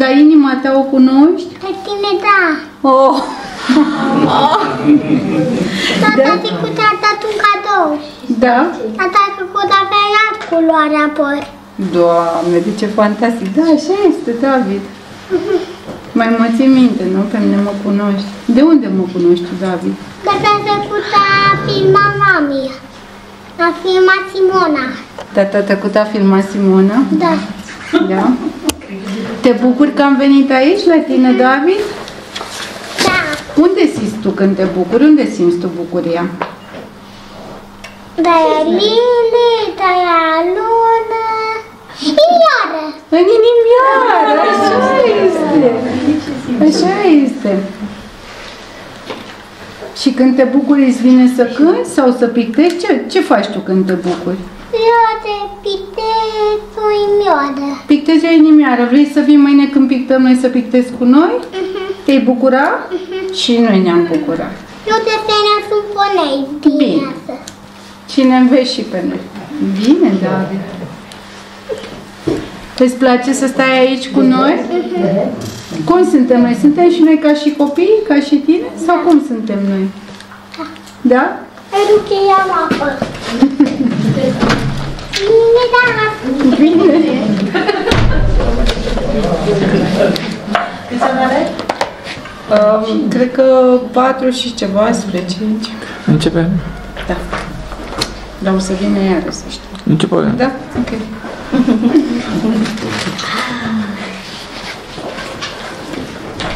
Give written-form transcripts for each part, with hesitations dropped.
Dar inima ta o cunoști? Pe tine, da. Oh. Tata te cutea dat un cadou. Da? Tata că cutea pe alt culoarea păr. Doamne, de ce fantastic. Da, așa este, David. Mai mă ții minte, nu? Pe mine mă cunoști. De unde mă cunoști tu, David? De pe tăcuta filma mamii. A filmat Simona. Da, tăcuta filma Simona? Da. Da? Te bucuri că am venit aici la tine, David? Da. Unde simți tu când te bucuri? Unde simți tu bucuria? De lili, de la lună. Inimioară! În inimioară! Așa este! Așa este! Și când te bucuri îți vine să cânti sau să pictezi? Ce faci tu când te bucuri? Eu te pictez o inimioară. Pictezi o inimioară. Vrei să vii mâine când pictăm noi să pictezi cu noi? Te-ai bucura? Și noi ne-am bucurat. Eu de asemenea sunt ponei din casă. Și ne înveți și pe noi. Bine, David. Îți place să stai aici cu noi? Cum suntem noi? Suntem și noi ca și copii, ca și tine? Sau cum suntem noi? Da. Da? Pentru că iau apă. Bine, da! Bine! Câți avare? Cred că 4 și ceva, spre 5. Începem? Da. Dar o să vină iară, să știu. Începem? Da? Ok.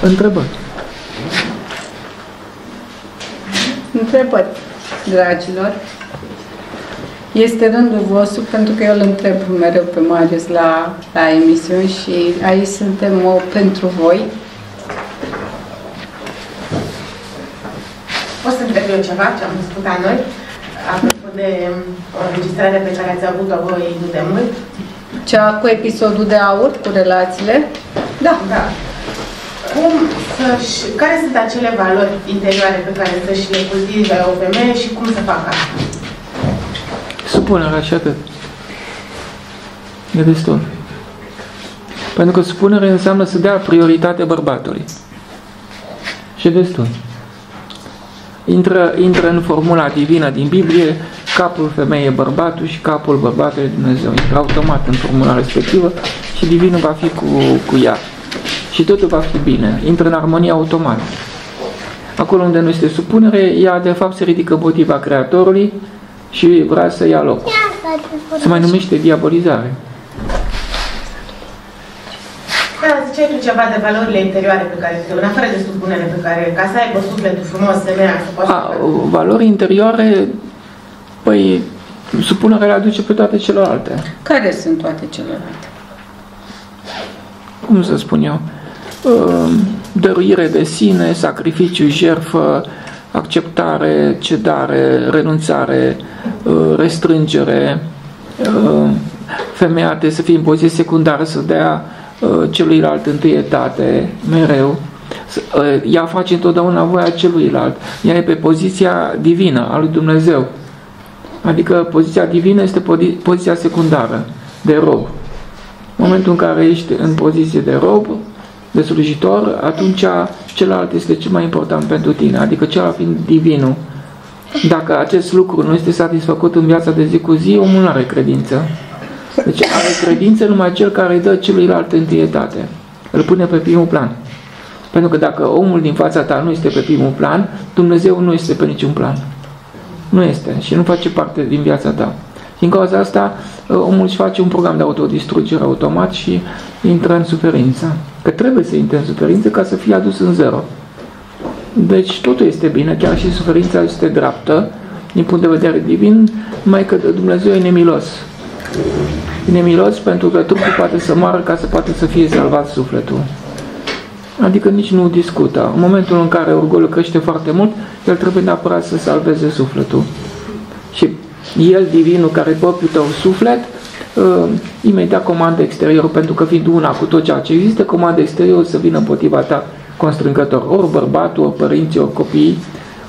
Întrebări. Întrebări, dragilor. Este rândul vostru, pentru că eu îl întreb mereu pe Marius la emisiuni și aici suntem pentru voi. O să întreb eu ceva ce am spus la noi, apropo de o înregistrare pe care ați avut-o voi nu de mult. Cea cu episodul de aur, cu relațiile? Da. Da. Care sunt acele valori interioare pe care să-și le cultive o femeie și cum să facă asta? Supunerea și atât. E destul. Pentru că supunerea înseamnă să dea prioritate bărbatului. Și e destul. Intră în formula divină din Biblie, capul femeie bărbatul și capul bărbatului Dumnezeu. Intră automat în formula respectivă și divinul va fi cu ea. Și totul va fi bine. Intră în armonie automat. Acolo unde nu este supunere, ea de fapt se ridică împotriva Creatorului și vrea să ia loc. Se mai numește diabolizare. Da, ziceai tu ceva de valorile interioare pe care, în afară de supunere pe care, ca să aibă sufletul frumos, femeia să poată... Valori interioare, păi, supunerea le aduce pe toate celelalte. Care sunt toate celelalte? Cum să spun eu? Dăruire de sine, sacrificiu, jertfă, acceptare, cedare, renunțare, restrângere. Femeia trebuie să fie în poziție secundară, să dea celuilalt întâietate, mereu. Ea face întotdeauna voia celuilalt. Ea e pe poziția divină a lui Dumnezeu. Adică poziția divină este poziția secundară, de rob. În momentul în care ești în poziție de rob, de slujitor, atunci celălalt este cel mai important pentru tine, adică celălalt fiind divinul. Dacă acest lucru nu este satisfăcut în viața de zi cu zi, omul nu are credință. Deci are credință numai cel care îi dă celuilalt întâietate. Îl pune pe primul plan. Pentru că dacă omul din fața ta nu este pe primul plan, Dumnezeu nu este pe niciun plan. Nu este și nu face parte din viața ta. Din cauza asta, omul își face un program de autodistrugere automat și intră în suferință. Că trebuie să intre în suferință ca să fie adus în zero. Deci totul este bine, chiar și suferința este dreaptă, din punct de vedere divin, numai că Dumnezeu e nemilos. E nemilos pentru că trupul poate să moară ca să poată să fie salvat sufletul. Adică nici nu discută. În momentul în care orgolul crește foarte mult, el trebuie neapărat să salveze sufletul. Și el, divinul care e propriul tău suflet, imediat comandă exteriorul, pentru că fiind una cu tot ceea ce există, comandă exteriorul să vină împotriva ta constrângător. Ori bărbatul, ori părinții, ori copiii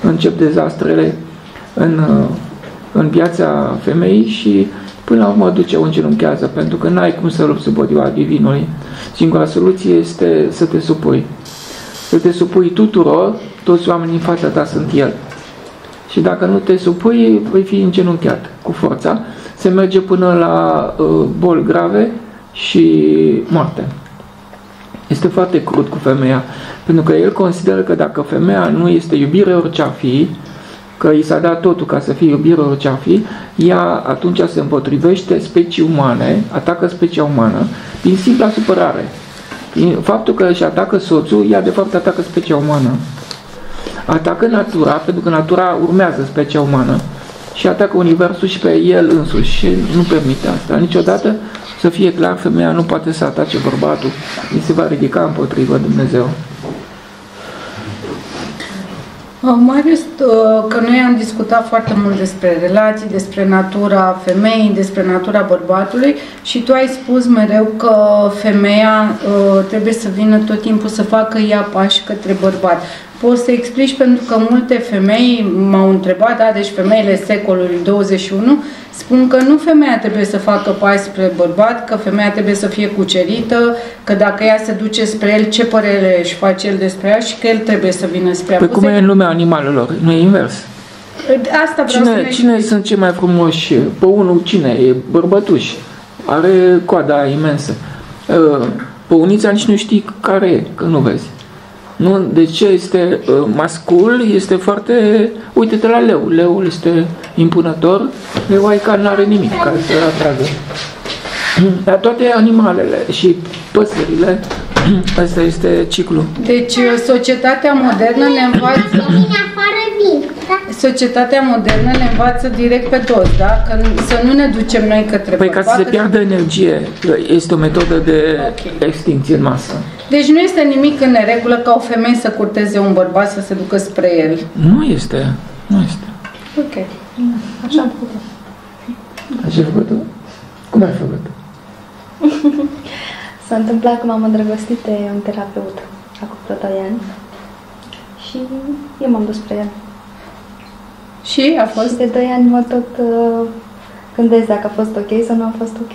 încep dezastrele în viața femeii și Până la urmă duce o îngenunchează, pentru că n-ai cum să rupi sub odioa divinului. Singura soluție este să te supui. Să te supui tuturor, toți oamenii în fața ta sunt el. Și dacă nu te supui, vei fi îngenunchiat cu forța. Se merge până la boli grave și moarte. Este foarte crud cu femeia, pentru că el consideră că dacă femeia nu este iubire orice a fi, că i s-a dat totul ca să fie iubire orice a fi, ea atunci se împotrivește specii umane, atacă specia umană din simpla supărare. Din faptul că își atacă soțul, ea de fapt atacă specia umană. Atacă natura, pentru că natura urmează specia umană și atacă universul și pe el însuși și nu permite asta. Niciodată, să fie clar, femeia nu poate să atace bărbatul, îi se va ridica împotriva Dumnezeu. Marius, că noi am discutat foarte mult despre relații, despre natura femeii, despre natura bărbatului și tu ai spus mereu că femeia trebuie să vină tot timpul să facă ea pași către bărbat. Poți să explici, pentru că multe femei m-au întrebat, da, deci femeile secolului 21 spun că nu femeia trebuie să facă pași spre bărbat, că femeia trebuie să fie cucerită, că dacă ea se duce spre el, ce părere își face el despre ea și că el trebuie să vină spre ea. Păi cum e în lumea animalelor? Nu e invers. Asta vreau cine sunt cei mai frumoși? Pe unul cine? E bărbătuș. Are coada imensă. Pe unița nici nu știi care e, că nu vezi. Nu, de ce este mascul? Este foarte... Uite-te la leu. Leul este impunător. Leoaica nu are nimic care să atragă. Dar toate animalele și păsările, asta este ciclul. Deci societatea modernă ne învață... Societatea modernă ne învață direct pe toți, da? Că să nu ne ducem noi către bărbat. Păi ca să se piardă energie, este o metodă de extinție în masă. Deci nu este nimic în neregulă ca o femeie să curteze un bărbat, să se ducă spre el. Nu este. Nu este. Ok. Așa am făcut-o. Așa ai făcut-o? Cum ai făcut-o? S-a întâmplat că m-am îndrăgostit de un terapeut acum vreo 2 ani și eu m-am dus spre el. Și a fost? Și de 2 ani mă tot gândesc dacă a fost ok sau nu a fost ok.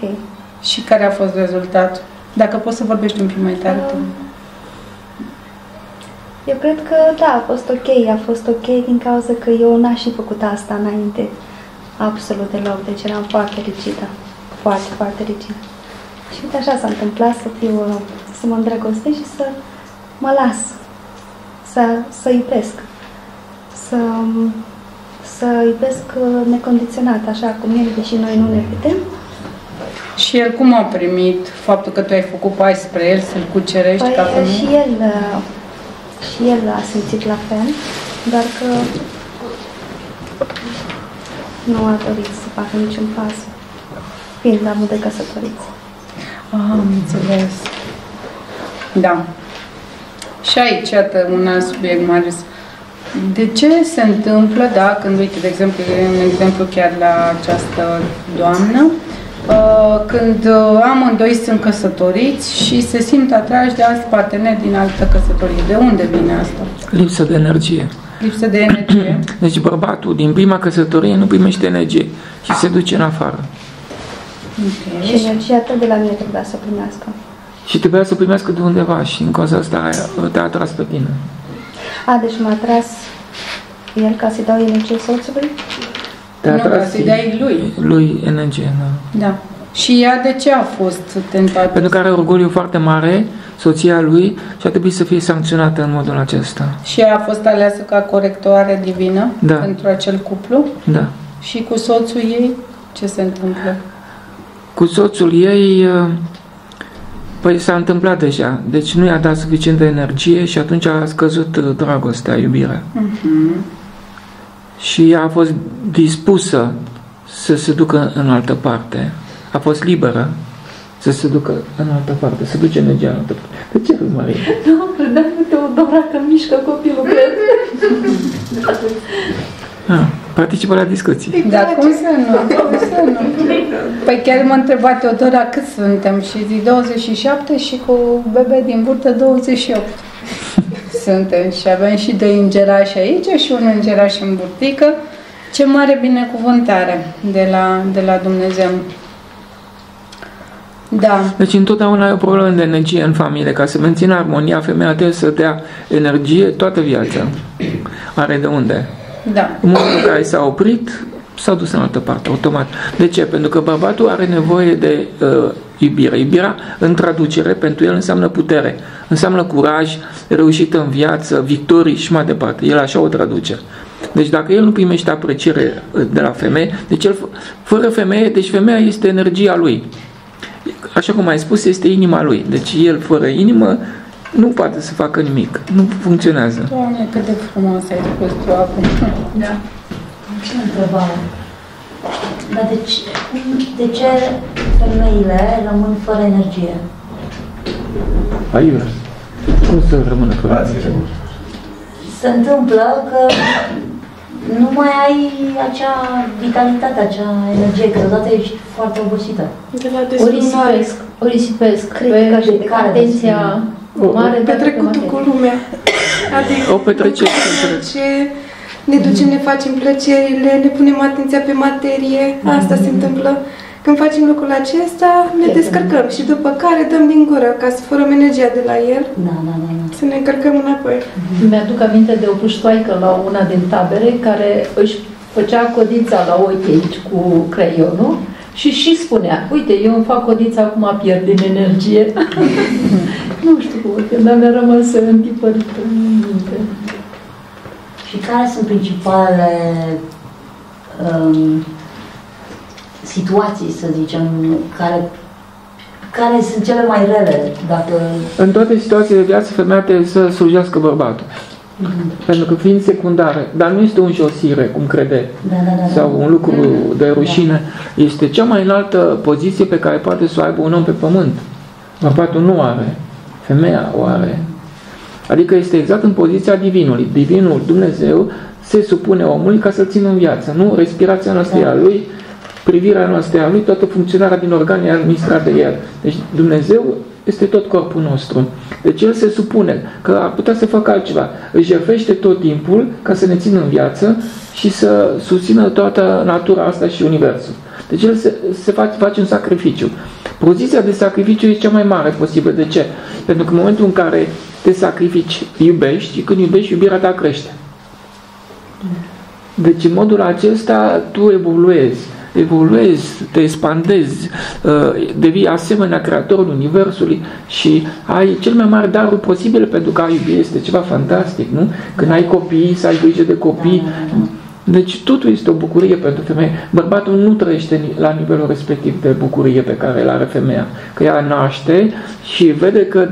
Și care a fost rezultatul? Dacă poți să vorbești un pic mai tare. Eu cred că da, a fost ok. A fost ok din cauza că eu n-aș fi făcut asta înainte. Absolut deloc. Deci eram foarte rigită. Foarte, foarte rigită. Și uite așa s-a întâmplat să mă îndrăgostesc și să mă las. Să iubesc. Să iubesc necondiționat, așa cum el, deși noi nu ne putem. Și el cum a primit faptul că tu ai făcut pași spre el, să-l cucerești ca femeie? Și el a simțit la fel, dar că nu a dorit să facă niciun pas, fiind la mult de căsătoriți. Am înțeles. Da. Și aici, iată, un subiect, Marius. De ce se întâmplă, da, când, uite, de exemplu, e un exemplu chiar la această doamnă, când amândoi sunt căsătoriți și se simt atrași de alți parteneri din altă căsătorie. De unde vine asta? Lipsă de energie. Lipsă de energie. Deci bărbatul din prima căsătorie nu primește energie și se duce în afară. Okay. Și energia atât de la mine trebuia să primească. Și trebuia să primească de undeva și în cauza asta te-a atras pe tine. A, deci m-a atras el ca să-i dau energie soțului? Nu, ca să-i dai lui. Lui energie, da. Da. Și ea de ce a fost tentată? Pentru că are orgoliu foarte mare, soția lui, și a trebuit să fie sancționată în modul acesta. Și ea a fost aleasă ca corectoare divină, da, pentru acel cuplu? Da. Și cu soțul ei ce se întâmplă? Cu soțul ei... Păi s-a întâmplat deja, deci nu i-a dat suficientă energie și atunci a scăzut dragostea, iubirea. Și ea a fost dispusă să se ducă în altă parte. A fost liberă să se ducă în altă parte, să duce energia în altă parte. De ce, Maria? Doamne, dă-mi Teodora că mișcă copilul, cred. Participă la discuții. Da, cum să nu? Păi chiar mă întreba Teodora cât suntem și zi 27 și cu bebe din burtă 28. Suntem și avem și 2 îngerași aici și un îngeraș în burtică Ce mare binecuvântare de la Dumnezeu. Da. Deci întotdeauna e o problemă de energie în familie. Ca să mențină armonia, femeia trebuie să dea energie toată viața. Are de unde. Da. În momentul în care s-a oprit, s-a dus în altă parte, automat. De ce? Pentru că bărbatul are nevoie de iubire. Iubirea, în traducere, pentru el înseamnă putere, înseamnă curaj, reușită în viață, victorii și mai departe. El așa o traduce. Deci dacă el nu primește apreciere de la femeie, deci el, fără femeie, deci femeia este energia lui. Așa cum ai spus, este inima lui. Deci el, fără inimă, nu poate să facă nimic. Nu funcționează. Doamne, cât de frumos ai spus tu acum. Da. Și o întrebare. Dar de ce femeile rămân fără energie? Aiurea. Cum să rămână fără energie? Se întâmplă că nu mai ai acea vitalitate, acea energie, că deodată ești foarte obosită. Ori risipesc atenția mare. Petrecutul cu lumea. Adică, o petrecere. Ne ducem, ne facem plăcerile, ne punem atenția pe materie, asta se întâmplă. Când facem lucrul acesta, ne descărcăm și după care dăm din gură, ca să furăm energia de la el, să ne încărcăm înapoi. Mi-aduc aminte de o puștoaică la una din tabere, care își făcea codița la ochi aici cu creionul și spunea, uite, eu îmi fac codița, acum pierd din energie. Nu știu cum, dar mi-a rămas întipărit în minte. Și care sunt principalele situații, să zicem, care sunt cele mai rele? Dacă... În toate situațiile de viață, femeia trebuie să slujească bărbatul. Pentru că fiind secundare, dar nu este o înjosire, cum crede, sau un lucru de rușine, este cea mai înaltă poziție pe care poate să o aibă un om pe pământ. Bărbatul nu o are, femeia o are. Adică este exact în poziția divinului. Divinul, Dumnezeu, se supune omului ca să-l țină în viață, nu? Respirația noastră e a lui, privirea noastră e a lui, toată funcționarea din organ e administrată de el. Deci Dumnezeu este tot corpul nostru. Deci el se supune că ar putea să facă altceva. Își jertfește tot timpul ca să ne țină în viață și să susțină toată natura asta și universul. Deci el se face un sacrificiu. Poziția de sacrificiu e cea mai mare posibilă. De ce? Pentru că în momentul în care te sacrifici, iubești și când iubești, iubirea ta crește. Deci în modul acesta tu evoluezi, te expandezi, devii asemenea creatorul Universului și ai cel mai mare darul posibil, pentru că ai iubire, este ceva fantastic, nu? Când ai copii, să ai grijă de copii. Deci totul este o bucurie pentru femeie. Bărbatul nu trăiește la nivelul respectiv de bucurie pe care îl are femeia. Că ea naște și vede că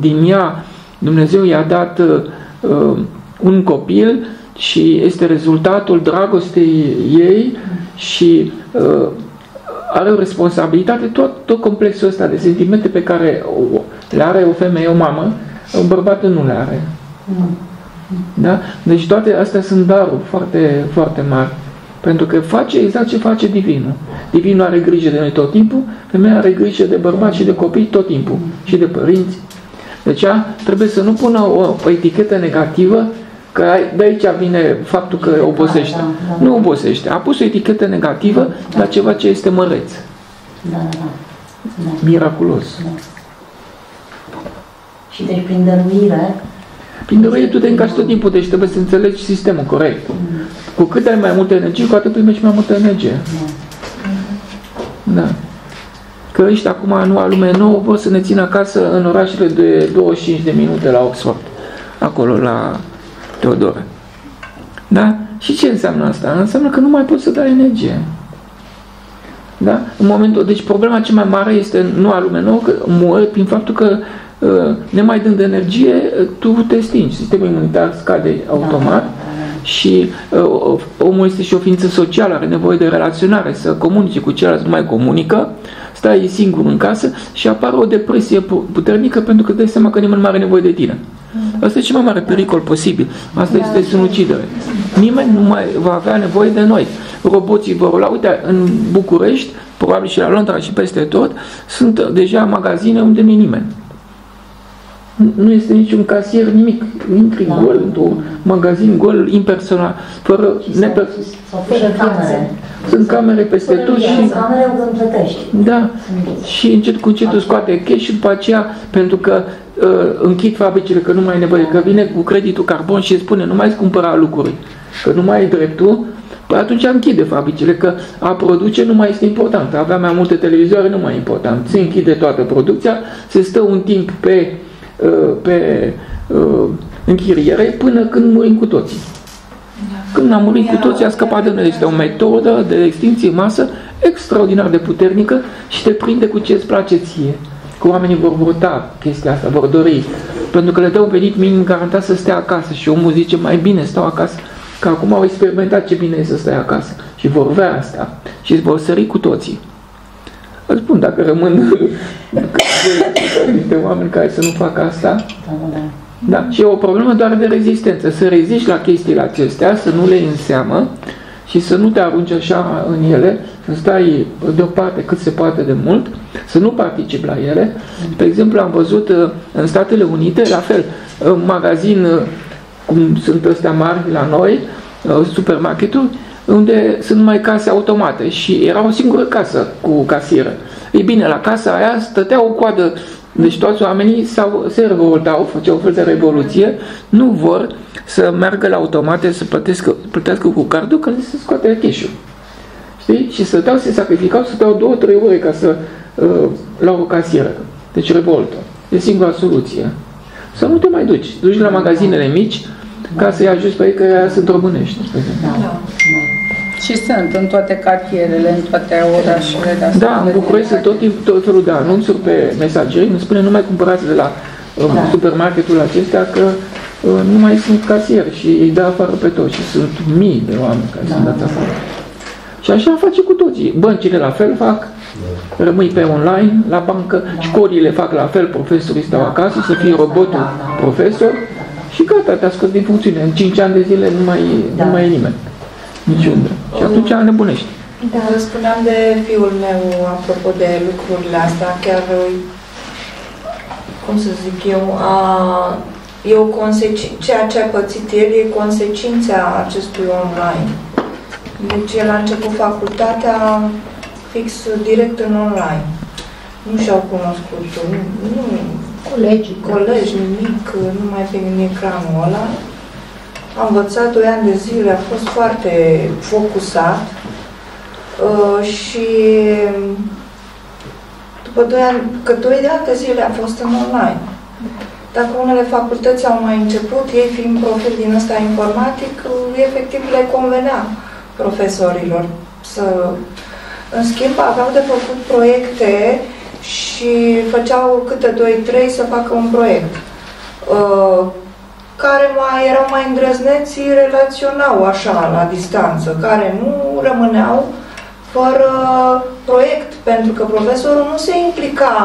din ea Dumnezeu i-a dat un copil și este rezultatul dragostei ei și are o responsabilitate, tot complexul ăsta de sentimente pe care le are o femeie, o mamă, un bărbat nu le are. Da? Deci toate astea sunt daruri foarte, foarte mari, pentru că face exact ce face Divinul. Divinul are grijă de noi tot timpul, femeia are grijă de bărbați și de copii tot timpul, și de părinți. Deci trebuie să nu pună o etichetă negativă, că de aici vine faptul că obosește. Nu obosește, a pus o etichetă negativă la ceva ce este măreț. Miraculos. Și deci prin dăruire, tu te încarci tot timpul, deci trebuie să înțelegi sistemul corect. Cu cât ai mai multă energie, cu atât primești mai multă energie. Da. Că ești acum, noua lume nouă, vor să ne țină acasă în orașele de 25 de minute la Oxford, acolo, la Teodora. Da? Și ce înseamnă asta? Înseamnă că nu mai poți să dai energie. Da? În momentul, deci problema cea mai mare este noua lume nouă, că moare prin faptul că ne mai dând energie, tu te stingi, sistemul imunitar scade automat și omul este și o ființă socială, are nevoie de relaționare, să comunice cu ceilalți, nu mai comunică, stai singur în casă și apare o depresie puternică pentru că dai seama că nimeni nu are nevoie de tine. Asta e cel mai mare pericol posibil, asta este sinucidere. Nimeni nu mai va avea nevoie de noi. Roboții vor lua, uite, în București, probabil și la Londra și peste tot, sunt deja magazine unde nu e nimeni. Nu este niciun casier, nimic. Intri gol într-un magazin gol, impersonal, fără camere. Sunt camere peste tot și... camere când plătești. Da. Și încet cu încet îți scoate cash și după aceea, pentru că închid fabricile, că nu mai e nevoie, că vine cu creditul carbon și îți spune nu mai îți cumpăra lucruri, că nu mai ai dreptul, păi atunci închide fabricile, că a produce nu mai este important. Avea mai multe televizoare, nu mai e important. Se închide toată producția, se stă un timp pe închiriere până când murim cu toții. Când am murit cu toții, a scăpat de noi. Este o metodă de extinție în masă extraordinar de puternică și te prinde cu ce îți place ție. Că oamenii vor vota chestia asta, vor dori. Pentru că le dă un venit minim garantat să stea acasă și omul zice mai bine stau acasă, că acum au experimentat ce bine e să stai acasă și vor vrea asta și vor sări cu toții. Îți spun, dacă rămân niște oameni care să nu facă asta, da, și e o problemă doar de rezistență, să reziști la chestiile acestea, să nu le iei în seamă și să nu te arunci așa în ele, să stai deoparte cât se poate de mult, să nu participi la ele. De exemplu, am văzut în Statele Unite, la fel, un magazin, cum sunt ăstea mari la noi, supermarketuri, unde sunt numai case automate și era o singură casă cu casieră. Ei bine, la casa aia stătea o coadă, deci toți oamenii se revoltau, făceau fel de revoluție, nu vor să meargă la automate să plătească cu cardul, că se scoate cash-ul. Știi? Și stăteau, se sacrificau, stăteau 2-3 ore ca să la o casieră. Deci revoltă. E singura soluție. Să nu te mai duci. Duci la magazinele mici ca să-i ajuți pe ei că sunt românești. Și sunt în toate cartierele, în toate orașele de astea. Da, în București sunt tot felul de anunțuri pe mesageri. Nu spune, nu mai cumpărați de la supermarketul acesta, că nu mai sunt casieri și îi dă afară pe toți. Și sunt mii de oameni care sunt dați afară. Și așa face cu toții. Băncile la fel fac, rămâi pe online, la bancă, școlile fac la fel, profesorii stau acasă, să fie robotul profesor și gata, te-a scos din funcțiune. În 5 ani de zile nu mai e nimeni. Niciunde. Și atunci nebunești. Da, răspundeam de fiul meu apropo de lucrurile astea, chiar, cum să zic eu, ceea ce a pățit el e consecința acestui online. Deci el a început facultatea fix direct în online. Nu și-au cunoscut, nu colegi, nimic, numai pe ecranul ăla. A învățat 2 ani de zile, a fost foarte focusat și după 2 ani, că 2 ani de zile a fost în online. Dacă unele facultăți au mai început, ei fiind profil din ăsta informatic, efectiv le convenea profesorilor să... În schimb, aveau de făcut proiecte și făceau câte 2-3 să facă un proiect. Care erau mai îndrăzneți, relaționau așa, la distanță, care nu rămâneau fără proiect, pentru că profesorul nu se implica,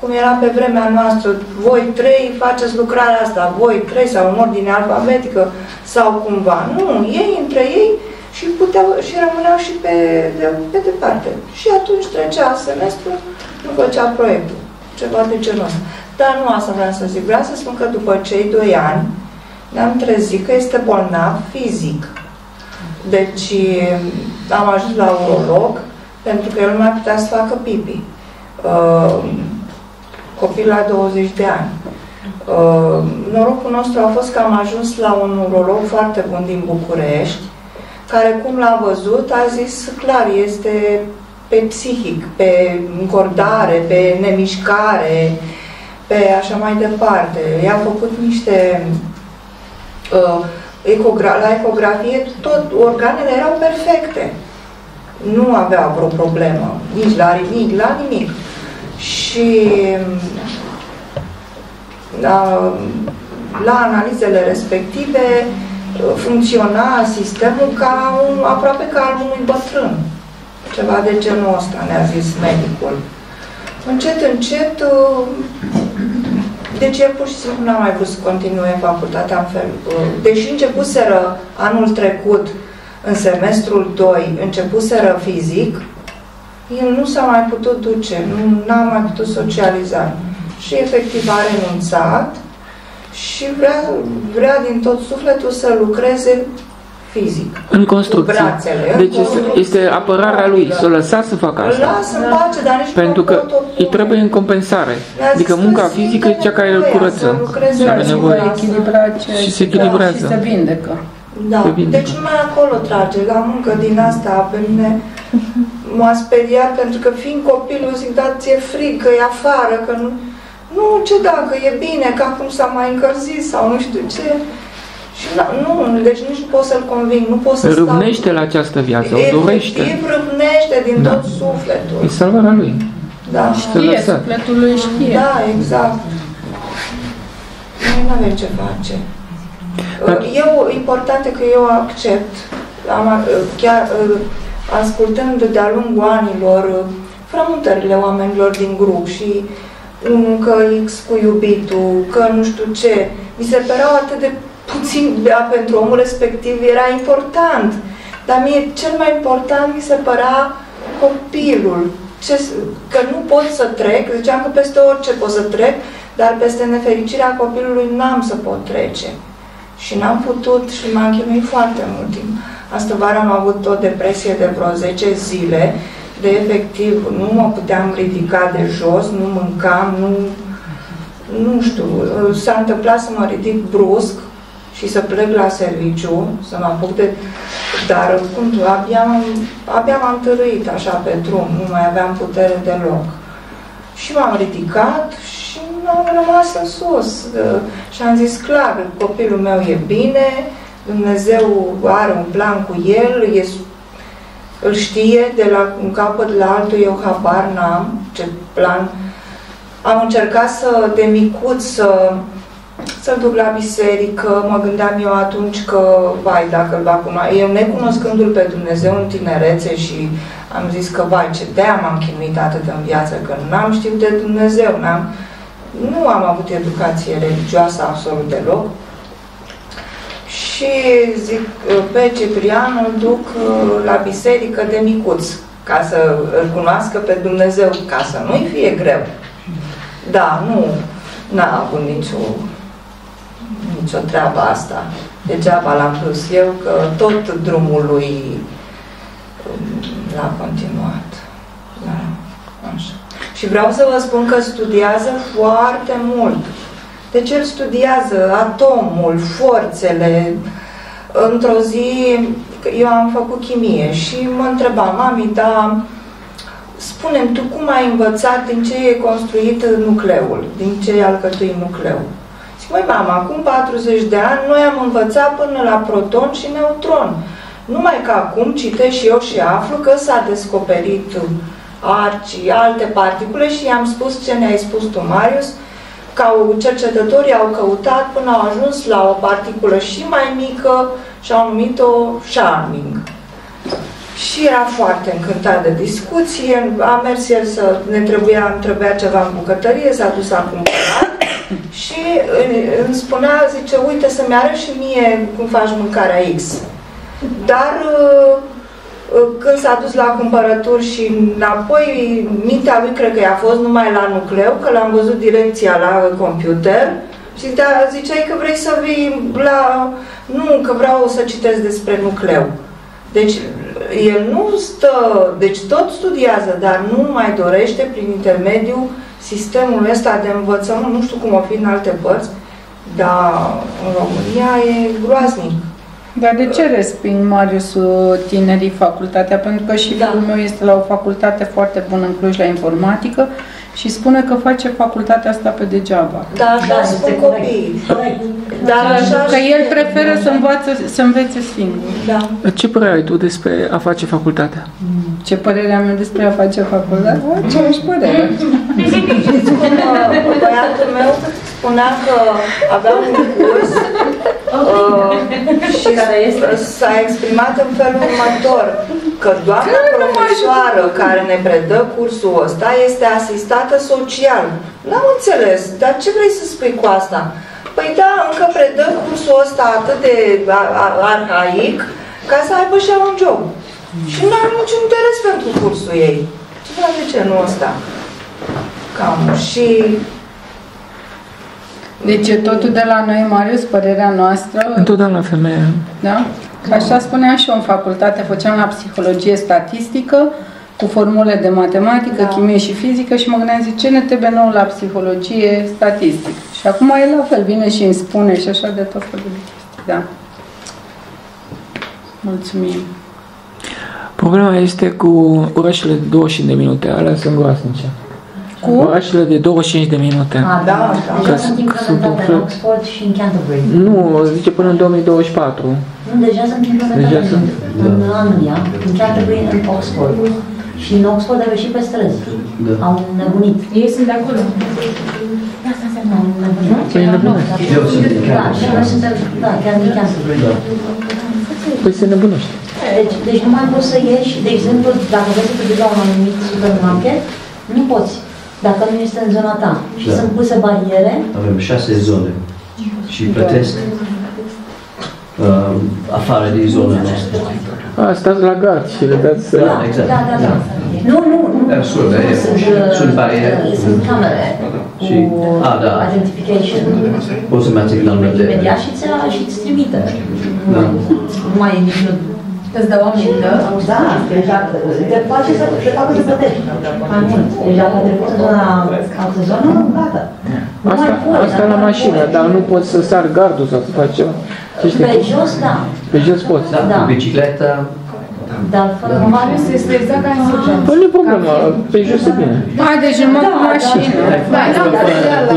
cum era pe vremea noastră, voi 3 faceți lucrarea asta, voi 3 sau în ordine alfabetică sau cumva. Nu, ei între ei și puteau și rămâneau și pe departe. Și atunci trecea semestrul, nu făcea proiectul, ceva de genul ăsta. Dar nu asta vreau să zic, vreau să spun că după cei 2 ani ne-am trezit că este bolnav fizic. Deci am ajuns la urolog pentru că el nu mai putea să facă pipi. Copil la 20 de ani. Norocul nostru a fost că am ajuns la un urolog foarte bun din București, care cum l-a văzut a zis clar, este pe psihic, pe încordare, pe nemișcare, pe așa mai departe. I-a făcut niște... la ecografie, tot organele erau perfecte. Nu avea vreo problemă. Nici la nimic. Și la analizele respective funcționa sistemul ca aproape ca al unui bătrân. Ceva de genul ăsta, ne-a zis medicul. Încet, încet... Deci el pur și simplu n-a mai vrut să continue facultatea în fel. Deși începuseră anul trecut, în semestrul 2, începuseră fizic, el nu s-a mai putut duce, nu a mai putut socializa. Și efectiv a renunțat și vrea din tot sufletul să lucreze fizic. În construcție. Brațele, deci este apărarea lui. Să o lăsați să facă asta. Pace, dar pentru că îi trebuie în compensare. Adică munca fizică e cea care îl curăță. Și are nevoie. Și se echilibrează. Și se vindecă. Da. Deci numai acolo trage. La muncă din asta pe mine m-a speriat, pentru că fiind copilul zic, da, ți-e frig, că e afară, că nu... Nu, ce dacă e bine, că acum s-a mai încălzit sau nu știu ce... Și nu, deci nici nu pot să-l conving, nu pot să stau. Râvnește la această viață, o dorește. Râvnește din tot sufletul. E salvarea lui. Da. Știe, sufletul lui știe. Da, exact. Nu avem ce face. Eu, important e că eu accept, chiar ascultând de-a lungul anilor frământările oamenilor din grup și unul că X cu iubitul, că nu știu ce, mi se păreau atât de puțin, da, pentru omul respectiv era important, dar mie cel mai important mi se părea copilul, că nu pot să trec, ziceam că peste orice pot să trec, dar peste nefericirea copilului n-am să pot trece. Și n-am putut și m-am chinuit foarte mult timp. Astă vară am avut o depresie de vreo 10 zile, de efectiv nu mă puteam ridica de jos, nu mâncam, nu știu, s-a întâmplat să mă ridic brusc și să plec la serviciu, să mă apuc de... Dar, cum, abia m-am târâit așa pe drum, nu mai aveam putere deloc. Și m-am ridicat și am rămas în sus. Și am zis clar, copilul meu e bine, Dumnezeu are un plan cu el, îl știe de la un capăt la altul, eu habar n-am ce plan. Am încercat de micuț să-l duc la biserică, mă gândeam eu atunci că, vai, dacă îl va cunoaște. Eu, necunoscându-l pe Dumnezeu în tinerețe și am zis că, vai, ce de-aia m-am chinuit atât în viață, că n-am știut de Dumnezeu, nu am avut educație religioasă absolut deloc. Și zic, pe Ciprianu îl duc la biserică de micuț, ca să îl cunoască pe Dumnezeu, ca să nu-i fie greu. Da, nu, n-a avut nicio treabă asta. Degeaba l-am dus eu, că tot drumul lui l-a continuat. Da, așa. Și vreau să vă spun că studiază foarte mult. Deci el studiază atomul, forțele. Într-o zi, eu am făcut chimie și mă întrebam, mami, dar spune-mi, tu cum ai învățat din ce e construit nucleul, din ce e alcătuit nucleul? Zic, măi, mama, acum 40 de ani noi am învățat până la proton și neutron. Numai că acum citesc și eu și aflu că s-a descoperit arci, alte particule și i-am spus ce ne-ai spus tu, Marius, că cercetătorii au căutat până au ajuns la o particulă și mai mică și au numit-o Charming. Și era foarte încântat de discuție, a mers el să îmi trebuia ceva în bucătărie, s-a dus acum și îmi spunea, zice, uite să-mi arăți și mie cum faci mâncarea X. Dar când s-a dus la cumpărături și înapoi, mintea lui cred că i-a fost numai la nucleu, că l-am văzut direcția la computer și ziceai că vrei să vii la... Nu, că vreau să citesc despre nucleu. Deci el nu stă, deci tot studiază, dar nu mai dorește prin intermediul sistemului ăsta de învățământ, nu știu cum o fi în alte părți, dar în România e groaznic. Dar de ce resping, Marius, tinerii facultatea? Pentru că și fiul meu este la o facultate foarte bună în Cluj, la informatică, și spune că face facultatea asta pe degeaba. Da, da, spun copiii. Că el preferă să învețe singur. Da. Ce părere ai tu despre a face facultatea? Ce părere am eu despre a face facultatea? Ce părere? Știți cum băiatul meu spunea că avea un curs și s-a exprimat în felul următor, că doamna profesoară care ne predă cursul ăsta este asistată social. N-am înțeles, dar ce vrei să spui cu asta? Păi da, încă predă cursul ăsta atât de arhaic ca să aibă și un job. Și nu are niciun interes pentru cursul ei. De ce nu ăsta? Cam și... Deci e totul de la noi, Marius, părerea noastră. Întotdeauna femeia. Da? Așa spuneam și eu în facultate, făceam la psihologie statistică, cu formule de matematică, chimie și fizică și mă gândeam, zic, ce ne trebuie nou la psihologie statistică? Și acum e la fel, vine și îmi spune și așa de tot felul de chestii. Da. Mulțumim. Problema este cu orașele de 25 de minute, alea sunt groasnice. Cu? Orașele de 25 de minute. A, da, da. Deja sunt implementate în Oxford și în Canterbury. Nu, zice până în 2024. Nu, deja sunt implementate în Anglia, în Canterbury, în Oxford. Și în Oxford au ieșit pe străzi. Da. Au nebunit. Ei sunt de acolo. Asta înseamnă au nebunit. Păi nebunit. Da, și noi suntem, da, chiar în Canterbury. Păi se nebunește. Deci nu mai poți să ieși, de exemplu, dacă vrei să te duci la un anumit supermarket, nu poți, dacă nu este în zona ta. Și sunt puse bariere. Avem 6 zone și plătesc afară din zona noastră. A, stați la gard și le dați... Da, exact. Nu, nu, sunt bariere. Sunt camere cu identification. Poți să-mi ați la media și îți trimite. Nu mai e niciun... Îți dă oamenii, da? Da, deja te face să te plătești. Mai mult. Deci dacă trebuie să zona altă zonă, gata. Asta la mașină, dar nu poți să sari gardul sau să faci ceva. Pe jos, da. Pe jos poți. Da, cu bicicletă. Dar fără Marius este exact ca în urgență. Păi nu-i problemă, pe jos e bine. Hai, deci în mod mașină.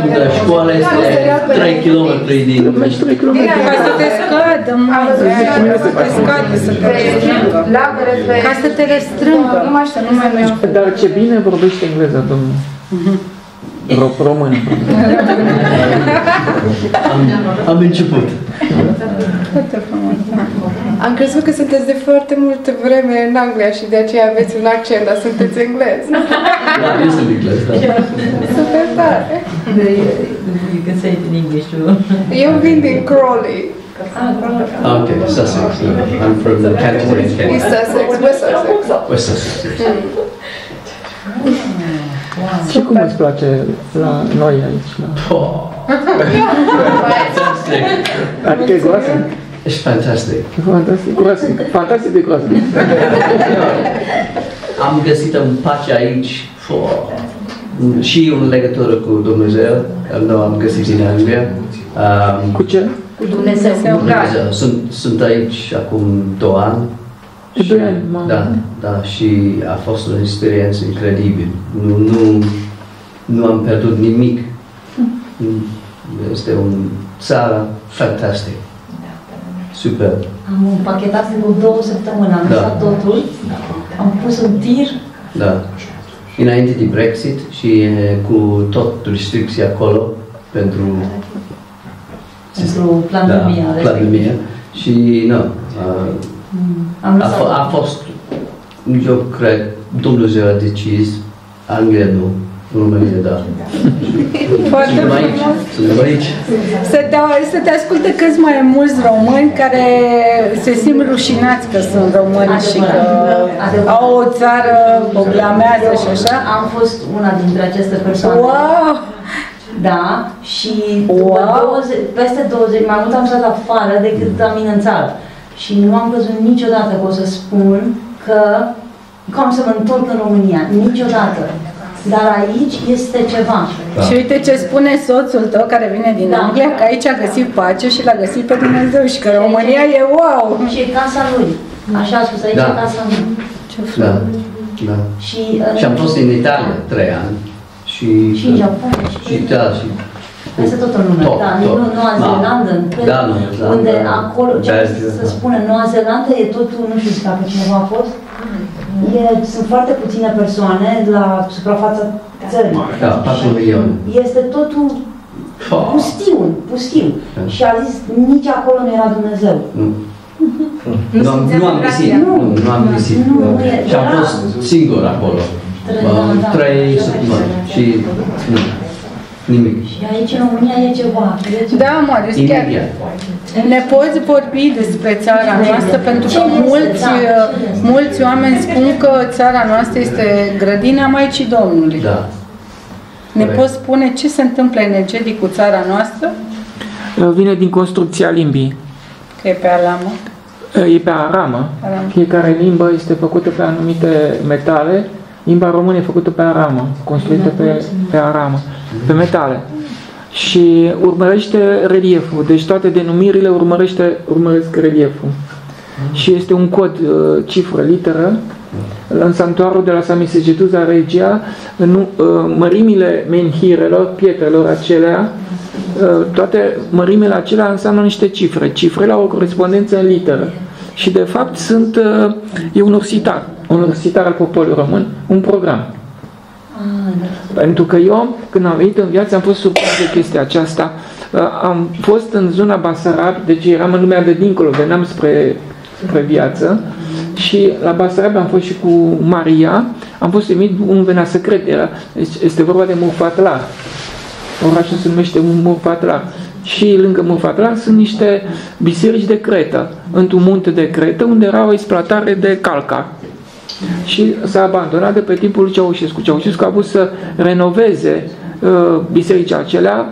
Până la școală este 3 km din... Bine, ca să te scadă, măi. Ca să te restrângă. Dar ce bine vorbește engleza, domnule. Român. Am început. Am crezut că sunteți de foarte multă vreme în Anglia și de aceea aveți un accent, dar sunteți englez. Da, eu sunt englez, da. Super tare. Eu vin din Crawley. Ok, Sussex. I'm from Canterbury. East Sussex, West Sussex. West Sussex. Și cum îți place la noi aici? Fantastic! Adică e groasă? Ești fantastic! Fantastic de groasă! Am găsit în pace aici și în legătură cu Dumnezeu, nu am găsit în Anglia. Cu ce? Cu Dumnezeu. Sunt aici acum 2 ani. Da, și a fost o experiență incredibilă. Nu am pierdut nimic. Este o țară fantastică. Super. Am împachetat în 2 săptămâni, am lăsat totul, am pus un tir. Da. Înainte de Brexit și cu tot restricții acolo pentru... Pentru pandemia. Da, pandemia. Și, nu, a fost, eu cred, Dumnezeu a decis, Anglia nu, România da. Suntem aici, suntem aici. Să te asculte câți mai mulți români care se simt rușinați că sunt români și că au o țară, o blamează și așa. Am fost una dintre aceste persoane. Da, și peste 20, mai mult am stat afară decât la mine în țară. Și nu am văzut niciodată că o să spun că am să mă întorc în România. Niciodată. Dar aici este ceva. Da. Și uite ce spune soțul tău care vine din Anglia, că aici a găsit pace și l-a găsit pe Dumnezeu și că România e wow! Și e casa lui. Așa a spus, aici e casa lui. Ce frumos. Da. Și am fost în Italia 3 ani. Și în Japonia. Este tot în lume, da, în Noua Zeelandă, unde acolo, ce se spune, Noua Zeelandă e totul, nu știu dacă cineva a fost, sunt foarte puține persoane la suprafața țării. Da, 4 milioane. Este totul pustiu. Și a zis, nici acolo nu era Dumnezeu. Nu am găsit. Și am fost singur acolo, 3 săptămâni și nimic. Și aici în România e ceva. Da, Marius, chiar. Ne poți vorbi despre țara noastră, pentru că mulți oameni spun că țara noastră este grădina Maicii Domnului. Da. Ne poți spune ce se întâmplă energetic cu țara noastră? Vine din construcția limbii. Că e pe aramă. E pe aramă. Fiecare limbă este făcută pe anumite metale. Limba română e făcută pe aramă, construită pe aramă, pe metale. Și urmărește relieful. Deci toate denumirile urmăresc relieful. Și este un cod, cifră, literă. În sanctuarul de la Sarmisegetuza Regia, mărimile menhirelor, pietrelor acelea, toate mărimile acelea înseamnă niște cifre. Cifrele au o corespondență în literă. Și de fapt e un orsitar al poporului român, un program. Pentru că eu, când am venit în viață, am fost surprins de chestia aceasta. Am fost în zona Basarabi, deci eram în lumea de dincolo, veneam spre viață. Și la Basarabi am fost și cu Maria, am fost primit, unul venea să cred, este vorba de Murfatlar. Orașul se numește Murfatlar. Și lângă Murfatlar sunt niște biserici de cretă, într-un munte de cretă, unde era o exploatare de calcar. Și s-a abandonat de pe timpul lui Ceaușescu. Ceaușescu a vrut să renoveze bisericile acelea,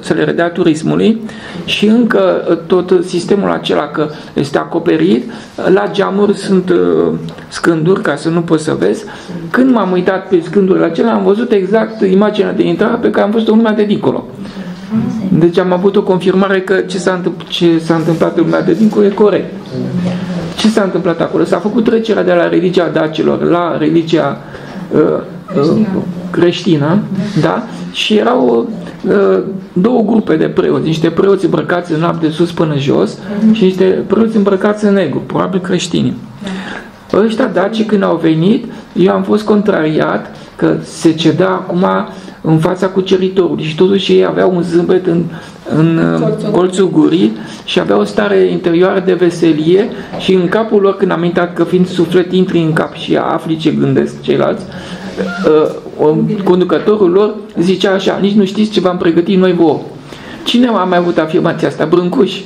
să le redea turismului, și încă tot sistemul acela că este acoperit, la geamuri sunt scânduri ca să nu poți să vezi. Când m-am uitat pe scândurile acelea, am văzut exact imaginea de intrare pe care am văzut-o în lumea de dincolo. Deci am avut o confirmare că ce s-a întâmplat în lumea de dincolo e corect. Ce s-a întâmplat acolo? S-a făcut trecerea de la religia dacilor la religia creștină, da? Și erau două grupe de preoți, niște preoți îmbrăcați în alb de sus până jos și niște preoți îmbrăcați în negru, probabil creștini. Ăștia daci, când au venit, eu am fost contrariat că se ceda acum în fața cuceritorului și totuși ei aveau un zâmbet în colțul gurii și aveau o stare interioară de veselie și în capul lor, când am intrat, că fiind suflet intri în cap și afli ce gândesc ceilalți, conducătorul lor zicea așa: nici nu știți ce v-am pregătit noi vouă. Cine a mai avut afirmația asta? Brâncuși.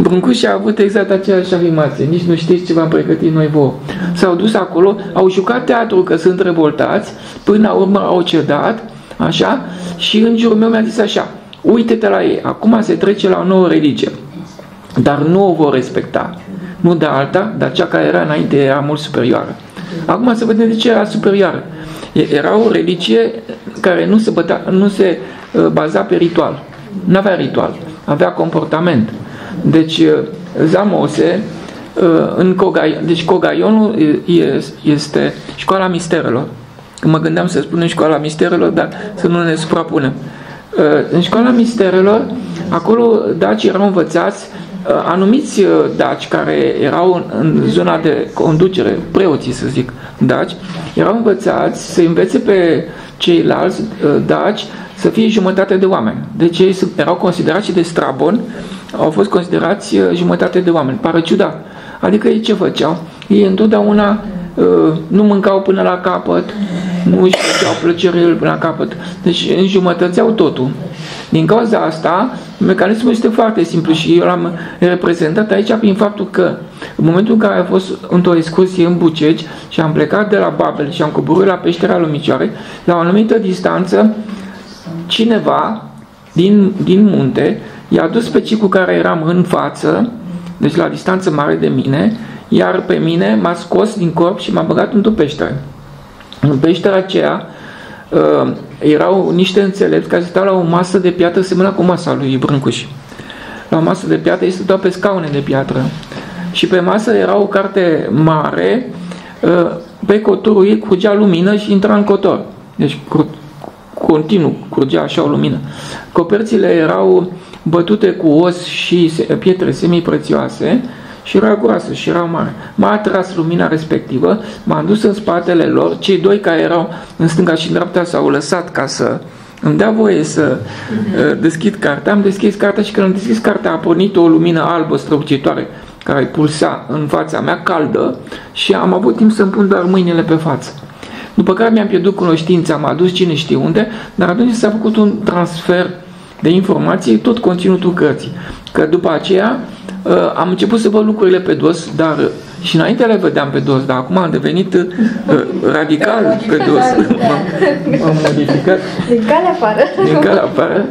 Brâncuși a avut exact aceeași afirmație: nici nu știți ce v-am pregătit noi vouă. S-au dus acolo, au jucat teatru că sunt revoltați, până la urmă au cedat, așa, și în jurul meu mi-a zis așa: uite-te la ei, acum se trece la o nouă religie, dar nu o vor respecta. Nu de alta, dar cea care era înainte era mult superioară. Acum să vedem de ce era superioară. Era o religie care nu se baza pe ritual. Nu avea ritual, avea comportament. Deci, Zamose, în Cogaion, deci Cogaionul este școala misterelor. Când mă gândeam să spunem școala misterelor, dar să nu ne suprapunem. În școala misterelor, acolo daci erau învățați, anumiți daci care erau în zona de conducere, preoții să zic daci, erau învățați să învețe pe ceilalți daci să fie jumătate de oameni. Deci ei erau considerați de Strabon, au fost considerați jumătate de oameni. Pare ciudat. Adică ei ce făceau? Ei întotdeauna nu mâncau până la capăt, nu își făceau plăcerile până la capăt. Deci înjumătățeau totul. Din cauza asta, mecanismul este foarte simplu și eu l-am reprezentat aici prin faptul că în momentul în care am fost într-o excursie în Bucegi și am plecat de la Babel și am coborât la peștera Lumicioare, la o anumită distanță, cineva din munte i-a dus pe cei cu care eram în față, deci la distanță mare de mine, iar pe mine m-a scos din corp și m-a băgat într-o peșteră. În peștera aceea erau niște înțelepți care stăteau la o masă de piatră, semăna cu masa lui Brâncuș. La o masă de piatră, ei stăteau pe scaune de piatră. Și pe masă era o carte mare, pe cotorul ei curgea lumină și intra în cotor. Deci continuu curgea așa o lumină. Coperțile erau bătute cu os și pietre semiprețioase și era groasă și era mare. M-a atras lumina respectivă, m-am dus în spatele lor, cei doi care erau în stânga și în dreapta s-au lăsat ca să îmi dea voie să deschid cartea. Am deschis cartea și când am deschis cartea a pornit o lumină albă strălucitoare care pulsa în fața mea, caldă, și am avut timp să-mi pun doar mâinile pe față. După care mi-am pierdut cunoștința, m-a dus cine știe unde, dar atunci s-a făcut un transfer de informații, tot conținutul cărții. Că după aceea am început să văd lucrurile pe dos, dar Și înainte le vedeam pe dos, dar acum am devenit radical pe dos. M-am modificat. Din calea afară. Din calea afară.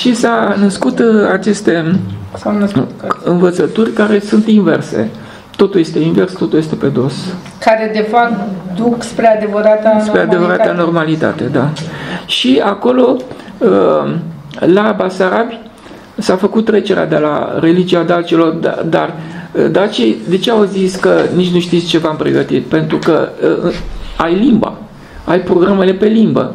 Și s-a născut aceste învățături care sunt inverse. Totul este invers, totul este pe dos. Care, de fapt, duc spre adevărata normalitate. Spre adevărata normalitate, da. Și acolo, la Basarabi, s-a făcut trecerea de la religia dacilor, dar dacii, de ce au zis că nici nu știți ce v-am pregătit? Pentru că ai limba, ai programele pe limbă.